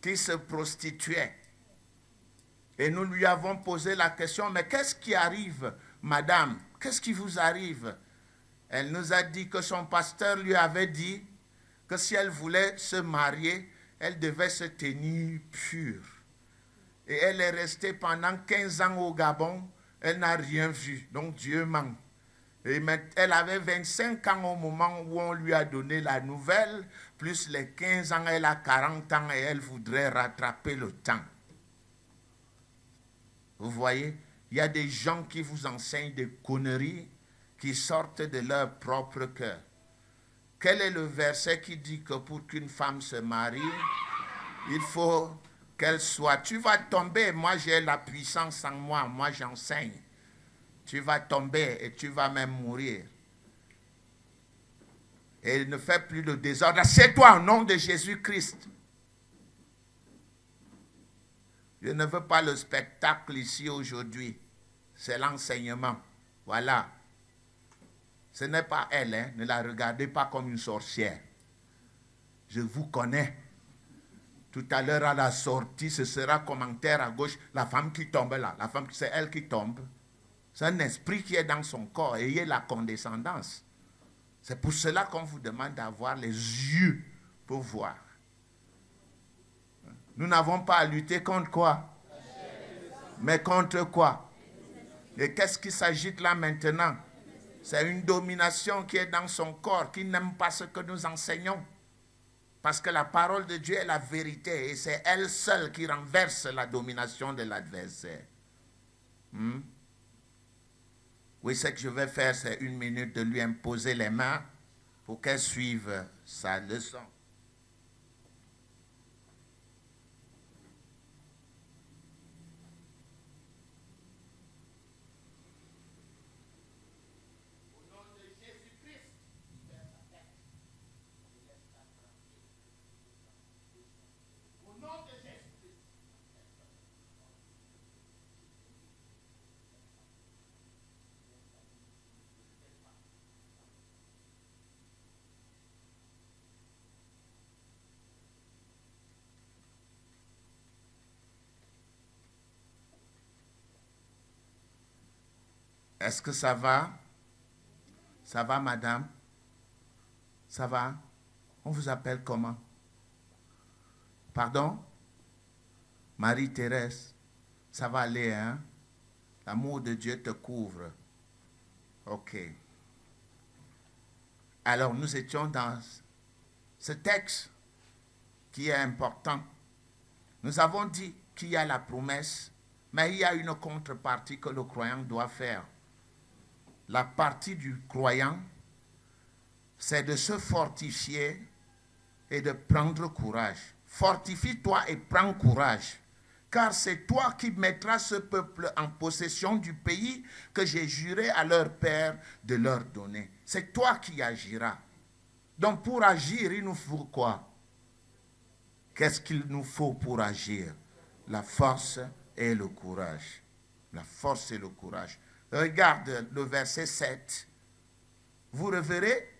qui se prostituait. Et nous lui avons posé la question, mais qu'est-ce qui arrive, madame? Qu'est-ce qui vous arrive? Elle nous a dit que son pasteur lui avait dit que si elle voulait se marier, elle devait se tenir pure. Et elle est restée pendant quinze ans au Gabon, elle n'a rien vu, donc Dieu ment. Et elle avait vingt-cinq ans au moment où on lui a donné la nouvelle, plus les quinze ans, elle a quarante ans et elle voudrait rattraper le temps. Vous voyez, il y a des gens qui vous enseignent des conneries qui sortent de leur propre cœur. Quel est le verset qui dit que pour qu'une femme se marie, il faut qu'elle soit... Tu vas tomber, moi j'ai la puissance en moi, moi j'enseigne. Tu vas tomber et tu vas même mourir. Et ne fais plus le désordre. Assieds-toi au nom de Jésus-Christ. Je ne veux pas le spectacle ici aujourd'hui. C'est l'enseignement. Voilà. Ce n'est pas elle, hein. Ne la regardez pas comme une sorcière. Je vous connais. Tout à l'heure à la sortie, ce sera commentaire à gauche. La femme qui tombe là, la femme, c'est elle qui tombe. C'est un esprit qui est dans son corps. Ayez la condescendance. C'est pour cela qu'on vous demande d'avoir les yeux pour voir. Nous n'avons pas à lutter contre quoi? Mais contre quoi? Et qu'est-ce qui s'agite là maintenant? C'est une domination qui est dans son corps, qui n'aime pas ce que nous enseignons. Parce que la parole de Dieu est la vérité et c'est elle seule qui renverse la domination de l'adversaire. Hmm? Oui, ce que je vais faire, c'est une minute de lui imposer les mains pour qu'elle suive sa leçon. Est-ce que ça va? Ça va, madame? Ça va? On vous appelle comment? Pardon? Marie-Thérèse, ça va aller, hein? L'amour de Dieu te couvre. Ok. Alors, nous étions dans ce texte qui est important. Nous avons dit qu'il y a la promesse, mais il y a une contrepartie que le croyant doit faire. La partie du croyant, c'est de se fortifier et de prendre courage. Fortifie-toi et prends courage, car c'est toi qui mettras ce peuple en possession du pays que j'ai juré à leur père de leur donner. C'est toi qui agiras. Donc pour agir, il nous faut quoi? Qu'est-ce qu'il nous faut pour agir? La force et le courage. La force et le courage. Regarde le verset sept. Vous reverrez,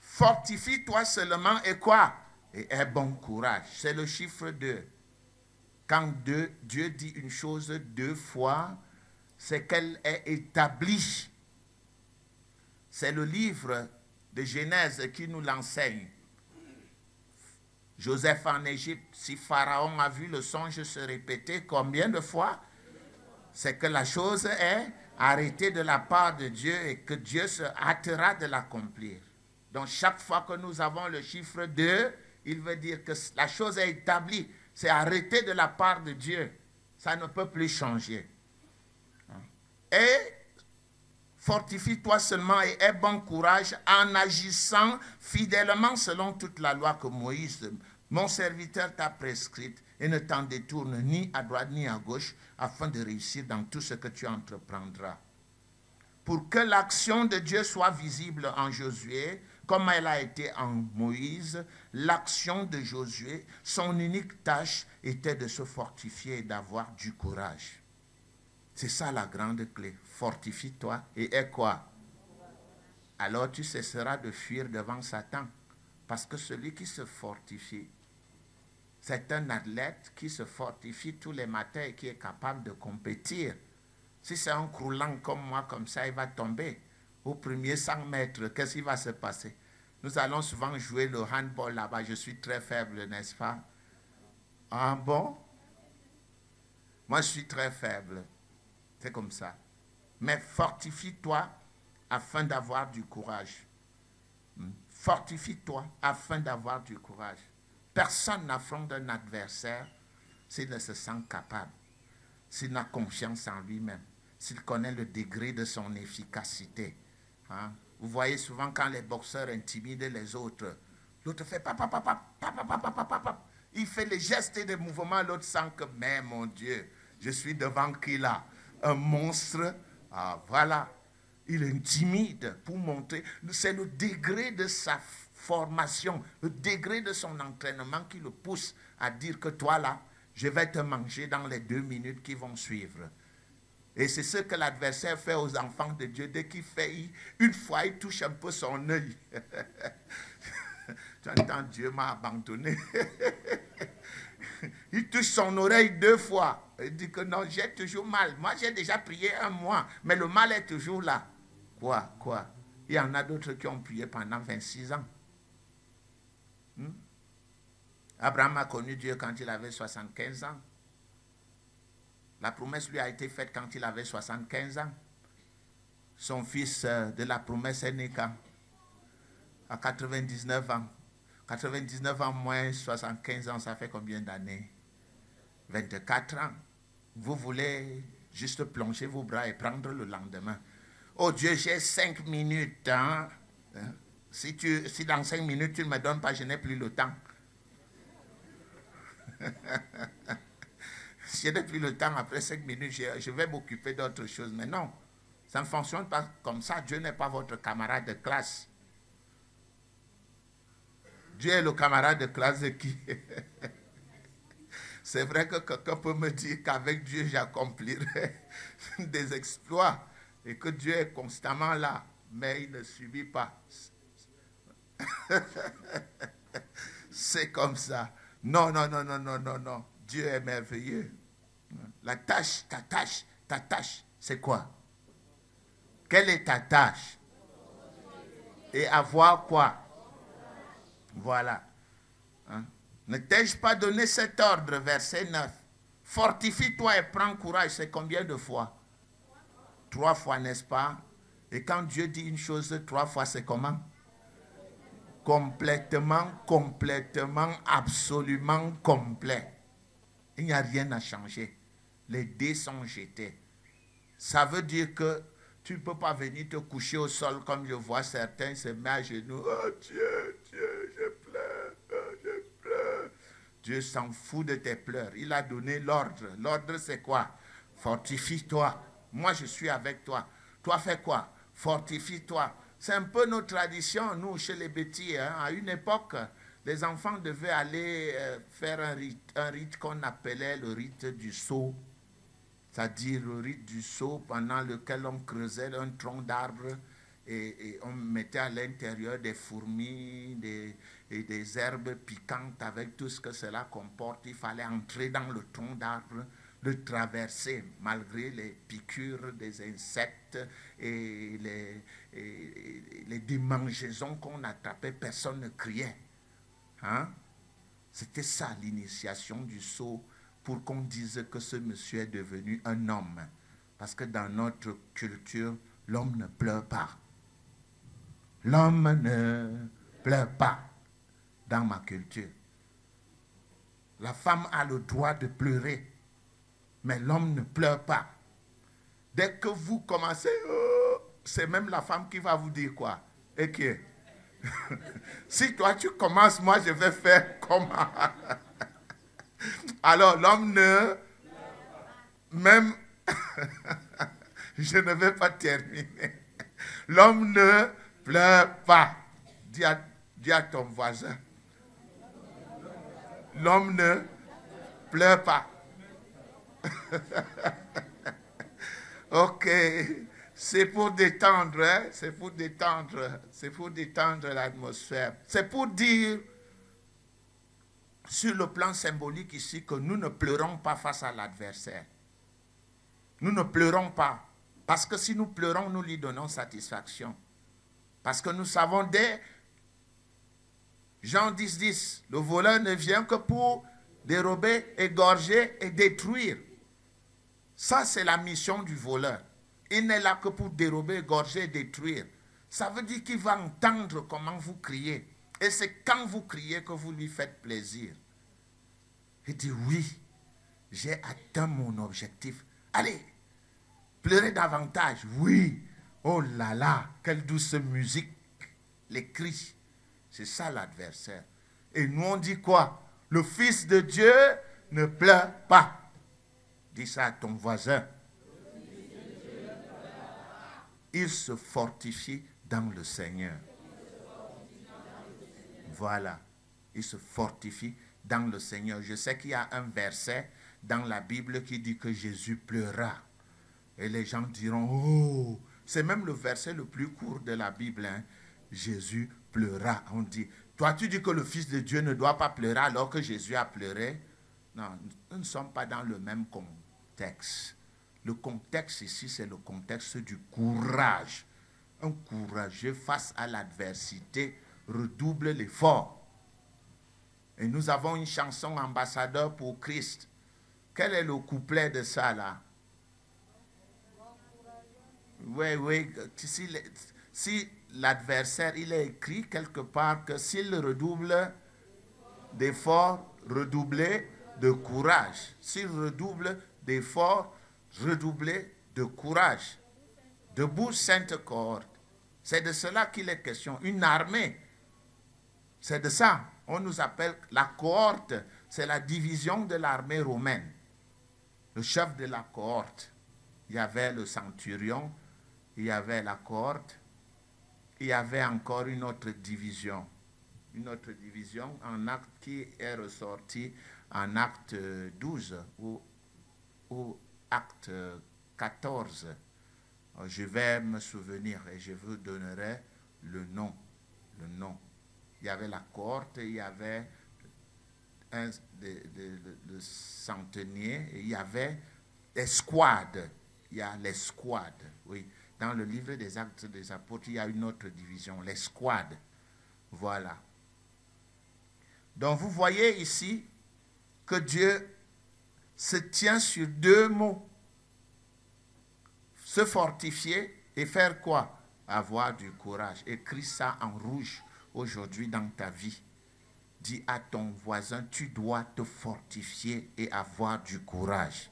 fortifie-toi seulement et quoi? Et aie bon courage. C'est le chiffre deux. Quand Dieu, Dieu dit une chose deux fois, c'est qu'elle est établie. C'est le livre de Genèse qui nous l'enseigne. Joseph en Égypte, si Pharaon a vu le songe se répéter combien de fois? C'est que la chose est arrêtée de la part de Dieu et que Dieu se hâtera de l'accomplir. Donc chaque fois que nous avons le chiffre deux, il veut dire que la chose est établie. C'est arrêté de la part de Dieu. Ça ne peut plus changer. Et fortifie-toi seulement et aie bon courage en agissant fidèlement selon toute la loi que Moïse, mon serviteur, t'a prescrite, et ne t'en détourne ni à droite ni à gauche afin de réussir dans tout ce que tu entreprendras. Pour que l'action de Dieu soit visible en Josué, comme elle a été en Moïse, l'action de Josué, son unique tâche était de se fortifier et d'avoir du courage. C'est ça la grande clé. Fortifie-toi et aie quoi? Alors tu cesseras de fuir devant Satan, parce que celui qui se fortifie, c'est un athlète qui se fortifie tous les matins et qui est capable de compétir. Si c'est un croulant comme moi, comme ça, il va tomber. Au premier cent mètres, qu'est-ce qui va se passer? Nous allons souvent jouer le handball là-bas. Je suis très faible, n'est-ce pas? Ah bon? Moi, je suis très faible. C'est comme ça. Mais fortifie-toi afin d'avoir du courage. Fortifie-toi afin d'avoir du courage. Personne n'affronte un adversaire s'il ne se sent capable, s'il n'a confiance en lui-même, s'il connaît le degré de son efficacité. Hein? Vous voyez souvent quand les boxeurs intimident les autres, l'autre fait pap, pap, pap, pap, pap, pap, pap, pap. Il fait les gestes et les mouvements, l'autre sent que, mais mon Dieu, je suis devant qui là? Un monstre? Ah, voilà. Il intimide pour montrer. C'est le degré de sa formation, le degré de son entraînement qui le pousse à dire que toi là, je vais te manger dans les deux minutes qui vont suivre. Et c'est ce que l'adversaire fait aux enfants de Dieu. Dès qu'il fait, une fois, il touche un peu son œil. Tu entends, Dieu m'a abandonné. Il touche son oreille deux fois. Il dit que non, j'ai toujours mal. Moi, j'ai déjà prié un mois, mais le mal est toujours là. Quoi, quoi? Il y en a d'autres qui ont prié pendant vingt-six ans. Hmm? Abraham a connu Dieu quand il avait soixante-quinze ans. La promesse lui a été faite quand il avait soixante-quinze ans. Son fils de la promesse est né quand? À quatre-vingt-dix-neuf ans. quatre-vingt-dix-neuf ans moins soixante-quinze ans, ça fait combien d'années? vingt-quatre ans. Vous voulez juste plonger vos bras et prendre le lendemain. Oh Dieu, j'ai cinq minutes. Hein? Si, tu, si dans cinq minutes, tu ne me donnes pas, je n'ai plus le temps. Si je n'ai plus le temps, après cinq minutes, je, je vais m'occuper d'autre chose. Mais non, ça ne fonctionne pas comme ça. Dieu n'est pas votre camarade de classe. Dieu est le camarade de classe de qui? C'est vrai que quelqu'un peut me dire qu'avec Dieu, j'accomplirai des exploits et que Dieu est constamment là, mais il ne subit pas. C'est comme ça. Non, non, non, non, non, non, non. Dieu est merveilleux. La tâche, ta tâche, ta tâche, c'est quoi? Quelle est ta tâche? Et avoir quoi? Voilà. Hein? Ne t'ai-je pas donné cet ordre, verset neuf. Fortifie-toi et prends courage. C'est combien de fois? Trois fois, n'est-ce pas? Et quand Dieu dit une chose trois fois, c'est comment? Complètement, complètement, absolument complet. Il n'y a rien à changer. Les dés sont jetés. Ça veut dire que tu ne peux pas venir te coucher au sol comme je vois certains se mettre à genoux. Oh Dieu, Dieu, je pleure, oh, je pleure. Dieu s'en fout de tes pleurs. Il a donné l'ordre. L'ordre, c'est quoi? Fortifie-toi. Moi, je suis avec toi. Toi, fais quoi? Fortifie-toi. C'est un peu nos traditions, nous, chez les bêtis. Hein? À une époque, les enfants devaient aller euh, faire un rite, un rite qu'on appelait le rite du sceau. C'est-à-dire le rite du sceau pendant lequel on creusait un tronc d'arbre et, et on mettait à l'intérieur des fourmis, des, et des herbes piquantes avec tout ce que cela comporte. Il fallait entrer dans le tronc d'arbre, le traverser malgré les piqûres des insectes et les, et les démangeaisons qu'on attrapait, personne ne criait. Hein? C'était ça l'initiation du sceau, pour qu'on dise que ce monsieur est devenu un homme. Parce que dans notre culture, l'homme ne pleure pas. L'homme ne pleure pas dans ma culture. La femme a le droit de pleurer. Mais l'homme ne pleure pas. Dès que vous commencez, oh, c'est même la femme qui va vous dire quoi. Et qui est? Si toi tu commences, moi je vais faire comment? Alors l'homme ne... Même... je ne vais pas terminer. L'homme ne pleure pas. Dis à, dis à ton voisin. L'homme ne pleure pas. Ok, c'est pour détendre, hein? C'est pour détendre, c'est pour détendre l'atmosphère. C'est pour dire, sur le plan symbolique ici, que nous ne pleurons pas face à l'adversaire. Nous ne pleurons pas, parce que si nous pleurons, nous lui donnons satisfaction. Parce que nous savons dès Jean dix, dix, le voleur ne vient que pour dérober, égorger et détruire. Ça, c'est la mission du voleur. Il n'est là que pour dérober, égorger, détruire. Ça veut dire qu'il va entendre comment vous criez. Et c'est quand vous criez que vous lui faites plaisir. Il dit, oui, j'ai atteint mon objectif. Allez, pleurez davantage. Oui, oh là là, quelle douce musique. Les cris, c'est ça l'adversaire. Et nous, on dit quoi? Le Fils de Dieu ne pleure pas. Dis ça à ton voisin. Il se fortifie dans le Seigneur. Voilà. Il se fortifie dans le Seigneur. Je sais qu'il y a un verset dans la Bible qui dit que Jésus pleura. Et les gens diront, oh, c'est même le verset le plus court de la Bible. Hein? Jésus pleura. On dit, toi tu dis que le Fils de Dieu ne doit pas pleurer alors que Jésus a pleuré. Non, nous ne sommes pas dans le même contexte. Le contexte ici, c'est le contexte du courage. Un courageux face à l'adversité redouble l'effort. Et nous avons une chanson ambassadeur pour Christ. Quel est le couplet de ça là? Oui, oui. Si, si l'adversaire, il est écrit quelque part que s'il redouble d'efforts, redoubler de courage. S'il redouble d'efforts, redoubler de courage. Debout, sainte corde. C'est de cela qu'il est question. Une armée. C'est de ça. On nous appelle la cohorte. C'est la division de l'armée romaine. Le chef de la cohorte. Il y avait le centurion. Il y avait la cohorte. Il y avait encore une autre division. Une autre division en acte qui est ressortie en acte douze ou, ou acte quatorze. Je vais me souvenir et je vous donnerai le nom. Le nom. Il y avait la cohorte, il y avait un, de, de, de, le centenier, et il y avait l'escouade. Il y a l'escouade, oui. Dans le livre des Actes des Apôtres, il y a une autre division, l'escouade. Voilà. Donc vous voyez ici que Dieu se tient sur deux mots. Se fortifier et faire quoi? Avoir du courage. Écris ça en rouge aujourd'hui dans ta vie. Dis à ton voisin, tu dois te fortifier et avoir du courage.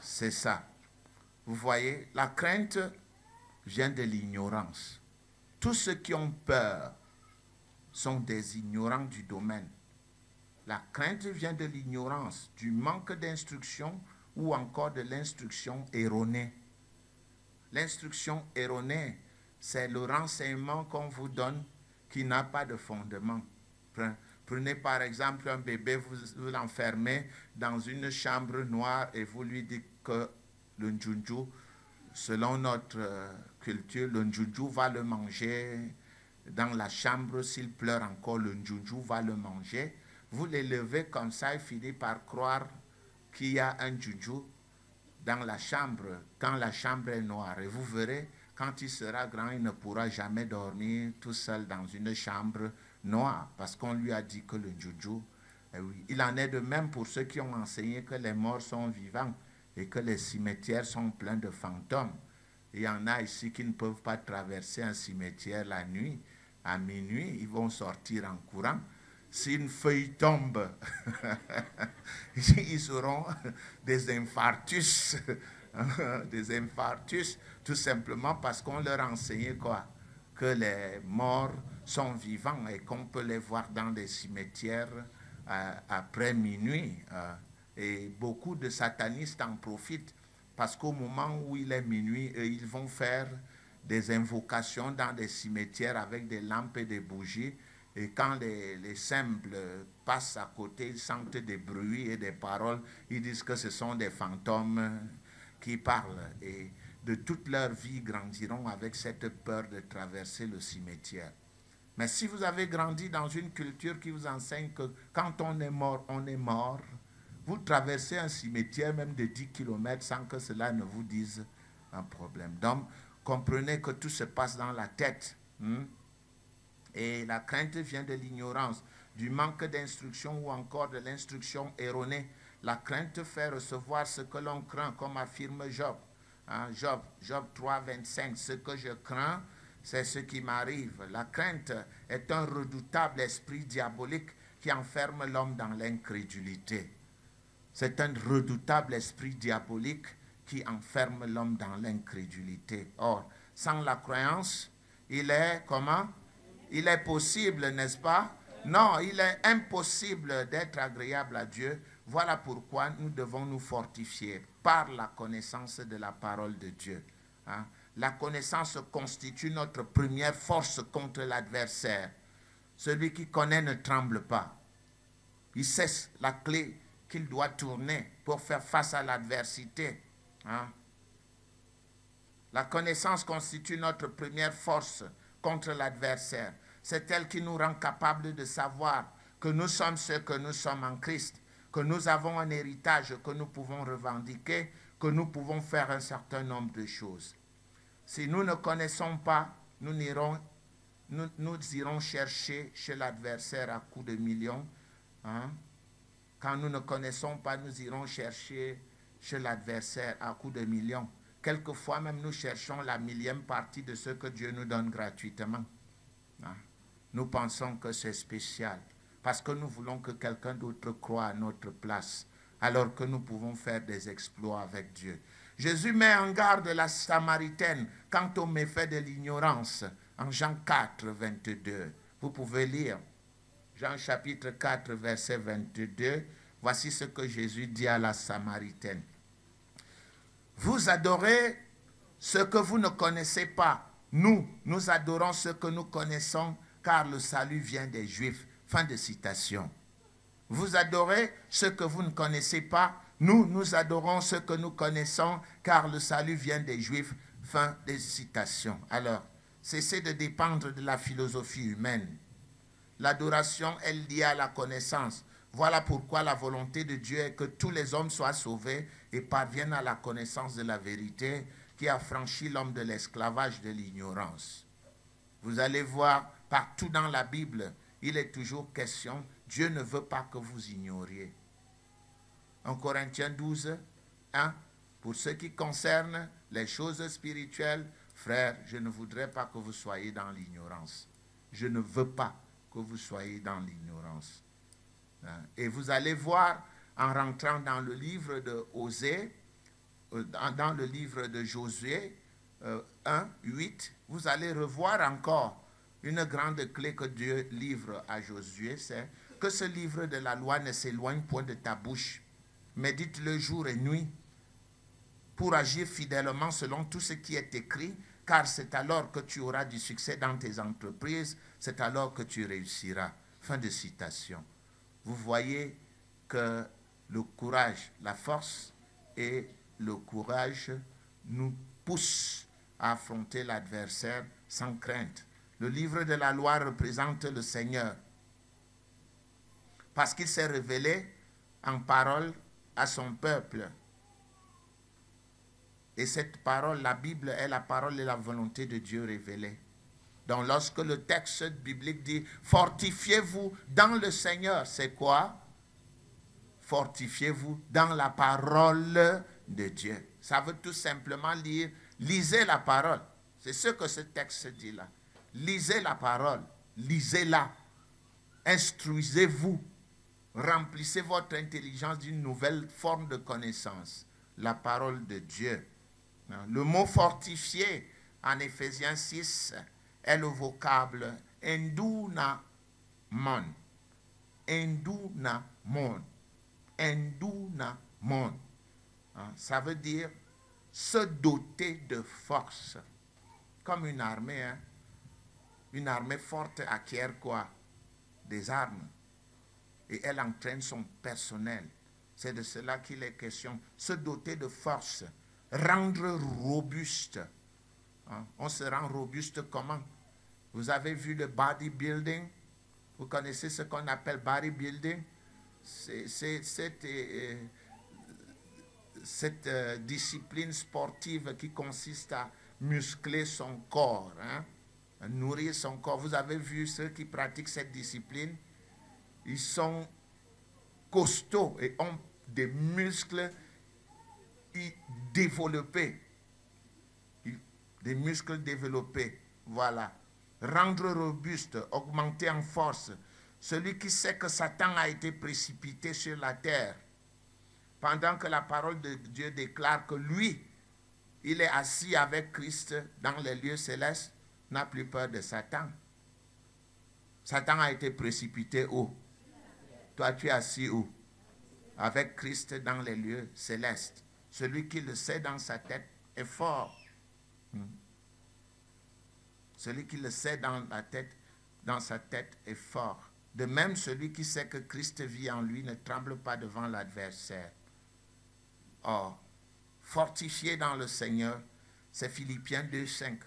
C'est ça. Vous voyez, la crainte vient de l'ignorance. Tous ceux qui ont peur sont des ignorants du domaine. La crainte vient de l'ignorance, du manque d'instruction ou encore de l'instruction erronée. L'instruction erronée, c'est le renseignement qu'on vous donne qui n'a pas de fondement. Prenez par exemple un bébé, vous, vous l'enfermez dans une chambre noire et vous lui dites que le njunju, selon notre culture, le njoujou va le manger dans la chambre. S'il pleure encore, le njoujou va le manger. Vous l'élevez comme ça, il finit par croire qu'il y a un njoujou dans la chambre, quand la chambre est noire. Et vous verrez, quand il sera grand, il ne pourra jamais dormir tout seul dans une chambre noire, parce qu'on lui a dit que le njoujou, eh oui. Il en est de même pour ceux qui ont enseigné que les morts sont vivants et que les cimetières sont pleins de fantômes. Il y en a ici qui ne peuvent pas traverser un cimetière la nuit. À minuit, ils vont sortir en courant. Si une feuille tombe, ils auront des infarctus, des infarctus, tout simplement parce qu'on leur enseignait quoi? Que les morts sont vivants et qu'on peut les voir dans les cimetières euh, après minuit. Euh, et beaucoup de satanistes en profitent parce qu'au moment où il est minuit, eux, ils vont faire des invocations dans des cimetières avec des lampes et des bougies. Et quand les, les simples passent à côté, ils sentent des bruits et des paroles. Ils disent que ce sont des fantômes qui parlent. Et de toute leur vie, ils grandiront avec cette peur de traverser le cimetière. Mais si vous avez grandi dans une culture qui vous enseigne que quand on est mort, on est mort, vous traversez un cimetière même de dix kilomètres sans que cela ne vous dise un problème. Donc, comprenez que tout se passe dans la tête. Hmm? Et la crainte vient de l'ignorance, du manque d'instruction ou encore de l'instruction erronée. La crainte fait recevoir ce que l'on craint, comme affirme Job. Hein, Job, Job trois, vingt-cinq, ce que je crains, c'est ce qui m'arrive. La crainte est un redoutable esprit diabolique qui enferme l'homme dans l'incrédulité. C'est un redoutable esprit diabolique qui enferme l'homme dans l'incrédulité. Or, sans la croyance, il est comment ? Il est possible, n'est-ce pas? Non, il est impossible d'être agréable à Dieu. Voilà pourquoi nous devons nous fortifier par la connaissance de la parole de Dieu. Hein? La connaissance constitue notre première force contre l'adversaire. Celui qui connaît ne tremble pas. Il sait la clé qu'il doit tourner pour faire face à l'adversité. Hein? La connaissance constitue notre première force contre l'adversaire. C'est elle qui nous rend capables de savoir que nous sommes ce que nous sommes en Christ, que nous avons un héritage que nous pouvons revendiquer, que nous pouvons faire un certain nombre de choses. Si nous ne connaissons pas, nous irons, nous, nous irons chercher chez l'adversaire à coups de millions. Hein? Quand nous ne connaissons pas, nous irons chercher chez l'adversaire à coups de millions. Quelquefois même, nous cherchons la millième partie de ce que Dieu nous donne gratuitement. Hein? Nous pensons que c'est spécial, parce que nous voulons que quelqu'un d'autre croie à notre place, alors que nous pouvons faire des exploits avec Dieu. Jésus met en garde la Samaritaine quant au méfait de l'ignorance, en Jean quatre, vingt-deux. Vous pouvez lire Jean chapitre quatre, verset vingt-deux. Voici ce que Jésus dit à la Samaritaine. Vous adorez ce que vous ne connaissez pas. Nous, nous adorons ce que nous connaissons, car le salut vient des Juifs. Fin de citation. Vous adorez ce que vous ne connaissez pas. Nous, nous adorons ce que nous connaissons, car le salut vient des Juifs. Fin de citation. Alors, cessez de dépendre de la philosophie humaine. L'adoration est liée à la connaissance. Voilà pourquoi la volonté de Dieu est que tous les hommes soient sauvés et parviennent à la connaissance de la vérité qui a franchi l'homme de l'esclavage de l'ignorance. Vous allez voir, partout dans la Bible, il est toujours question, Dieu ne veut pas que vous ignoriez. En Corinthiens douze, un, pour ce qui concerne les choses spirituelles, frères, je ne voudrais pas que vous soyez dans l'ignorance. Je ne veux pas que vous soyez dans l'ignorance. Et vous allez voir, en rentrant dans le livre de Osée, dans le livre de Josué un, huit, vous allez revoir encore une grande clé que Dieu livre à Josué, c'est que ce livre de la loi ne s'éloigne point de ta bouche. Médite-le jour et nuit pour agir fidèlement selon tout ce qui est écrit, car c'est alors que tu auras du succès dans tes entreprises, c'est alors que tu réussiras. Fin de citation. Vous voyez que le courage, la force et le courage nous pousse à affronter l'adversaire sans crainte. Le livre de la loi représente le Seigneur parce qu'il s'est révélé en parole à son peuple. Et cette parole, la Bible, est la parole et la volonté de Dieu révélée. Donc lorsque le texte biblique dit « Fortifiez-vous dans le Seigneur », c'est quoi? Fortifiez-vous dans la parole de Dieu. Ça veut tout simplement lire « Lisez la parole ». C'est ce que ce texte dit là. Lisez la parole, lisez-la, instruisez-vous, remplissez votre intelligence d'une nouvelle forme de connaissance, la parole de Dieu. Le mot « fortifier » en Éphésiens six est le vocable « Endounamon ». Endounamon. Endounamon. Ça veut dire se doter de force, comme une armée, hein? Une armée forte acquiert quoi? Des armes. Et elle entraîne son personnel. C'est de cela qu'il est question. Se doter de force. Rendre robuste. Hein? On se rend robuste comment? Vous avez vu le bodybuilding? Vous connaissez ce qu'on appelle bodybuilding? C'est cette, euh, cette euh, discipline sportive qui consiste à muscler son corps. Hein? Nourrir son corps. Vous avez vu ceux qui pratiquent cette discipline, ils sont costauds et ont des muscles développés. Des muscles développés, voilà. Rendre robuste, augmenter en force. Celui qui sait que Satan a été précipité sur la terre, pendant que la parole de Dieu déclare que lui, il est assis avec Christ dans les lieux célestes, n'a plus peur de Satan. Satan a été précipité où? Toi, tu es assis où? Avec Christ dans les lieux célestes. Celui qui le sait dans sa tête est fort. Hmm. Celui qui le sait dans, la tête, dans sa tête est fort. De même, celui qui sait que Christ vit en lui ne tremble pas devant l'adversaire. Or, fortifié dans le Seigneur, c'est Philippiens deux, cinq.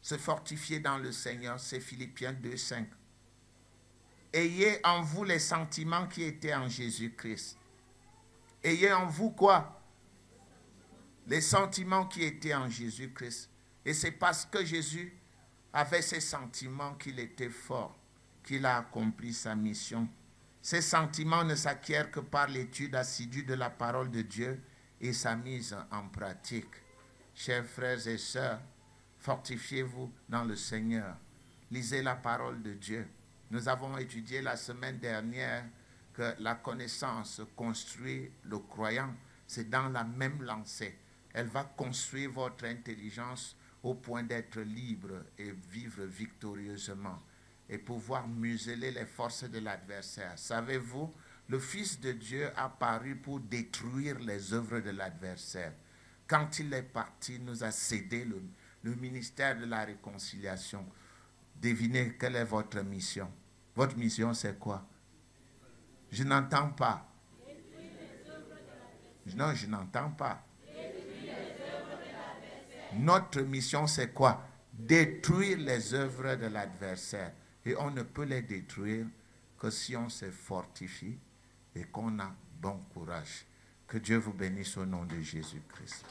Se fortifier dans le Seigneur, c'est Philippiens deux, cinq. Ayez en vous les sentiments qui étaient en Jésus-Christ. Ayez en vous quoi? Les sentiments qui étaient en Jésus-Christ. Et c'est parce que Jésus avait ces sentiments qu'il était fort, qu'il a accompli sa mission. Ces sentiments ne s'acquièrent que par l'étude assidue de la parole de Dieu et sa mise en pratique. Chers frères et sœurs, fortifiez-vous dans le Seigneur. Lisez la parole de Dieu. Nous avons étudié la semaine dernière que la connaissance construit le croyant. C'est dans la même lancée. Elle va construire votre intelligence au point d'être libre et vivre victorieusement et pouvoir museler les forces de l'adversaire. Savez-vous, le Fils de Dieu a paru pour détruire les œuvres de l'adversaire. Quand il est parti, il nous a cédé le... le ministère de la réconciliation. Devinez quelle est votre mission. Votre mission, c'est quoi? Je n'entends pas. Non, je n'entends pas. Notre mission, c'est quoi? Détruire les œuvres de l'adversaire. Et on ne peut les détruire que si on se fortifie et qu'on a bon courage. Que Dieu vous bénisse au nom de Jésus-Christ.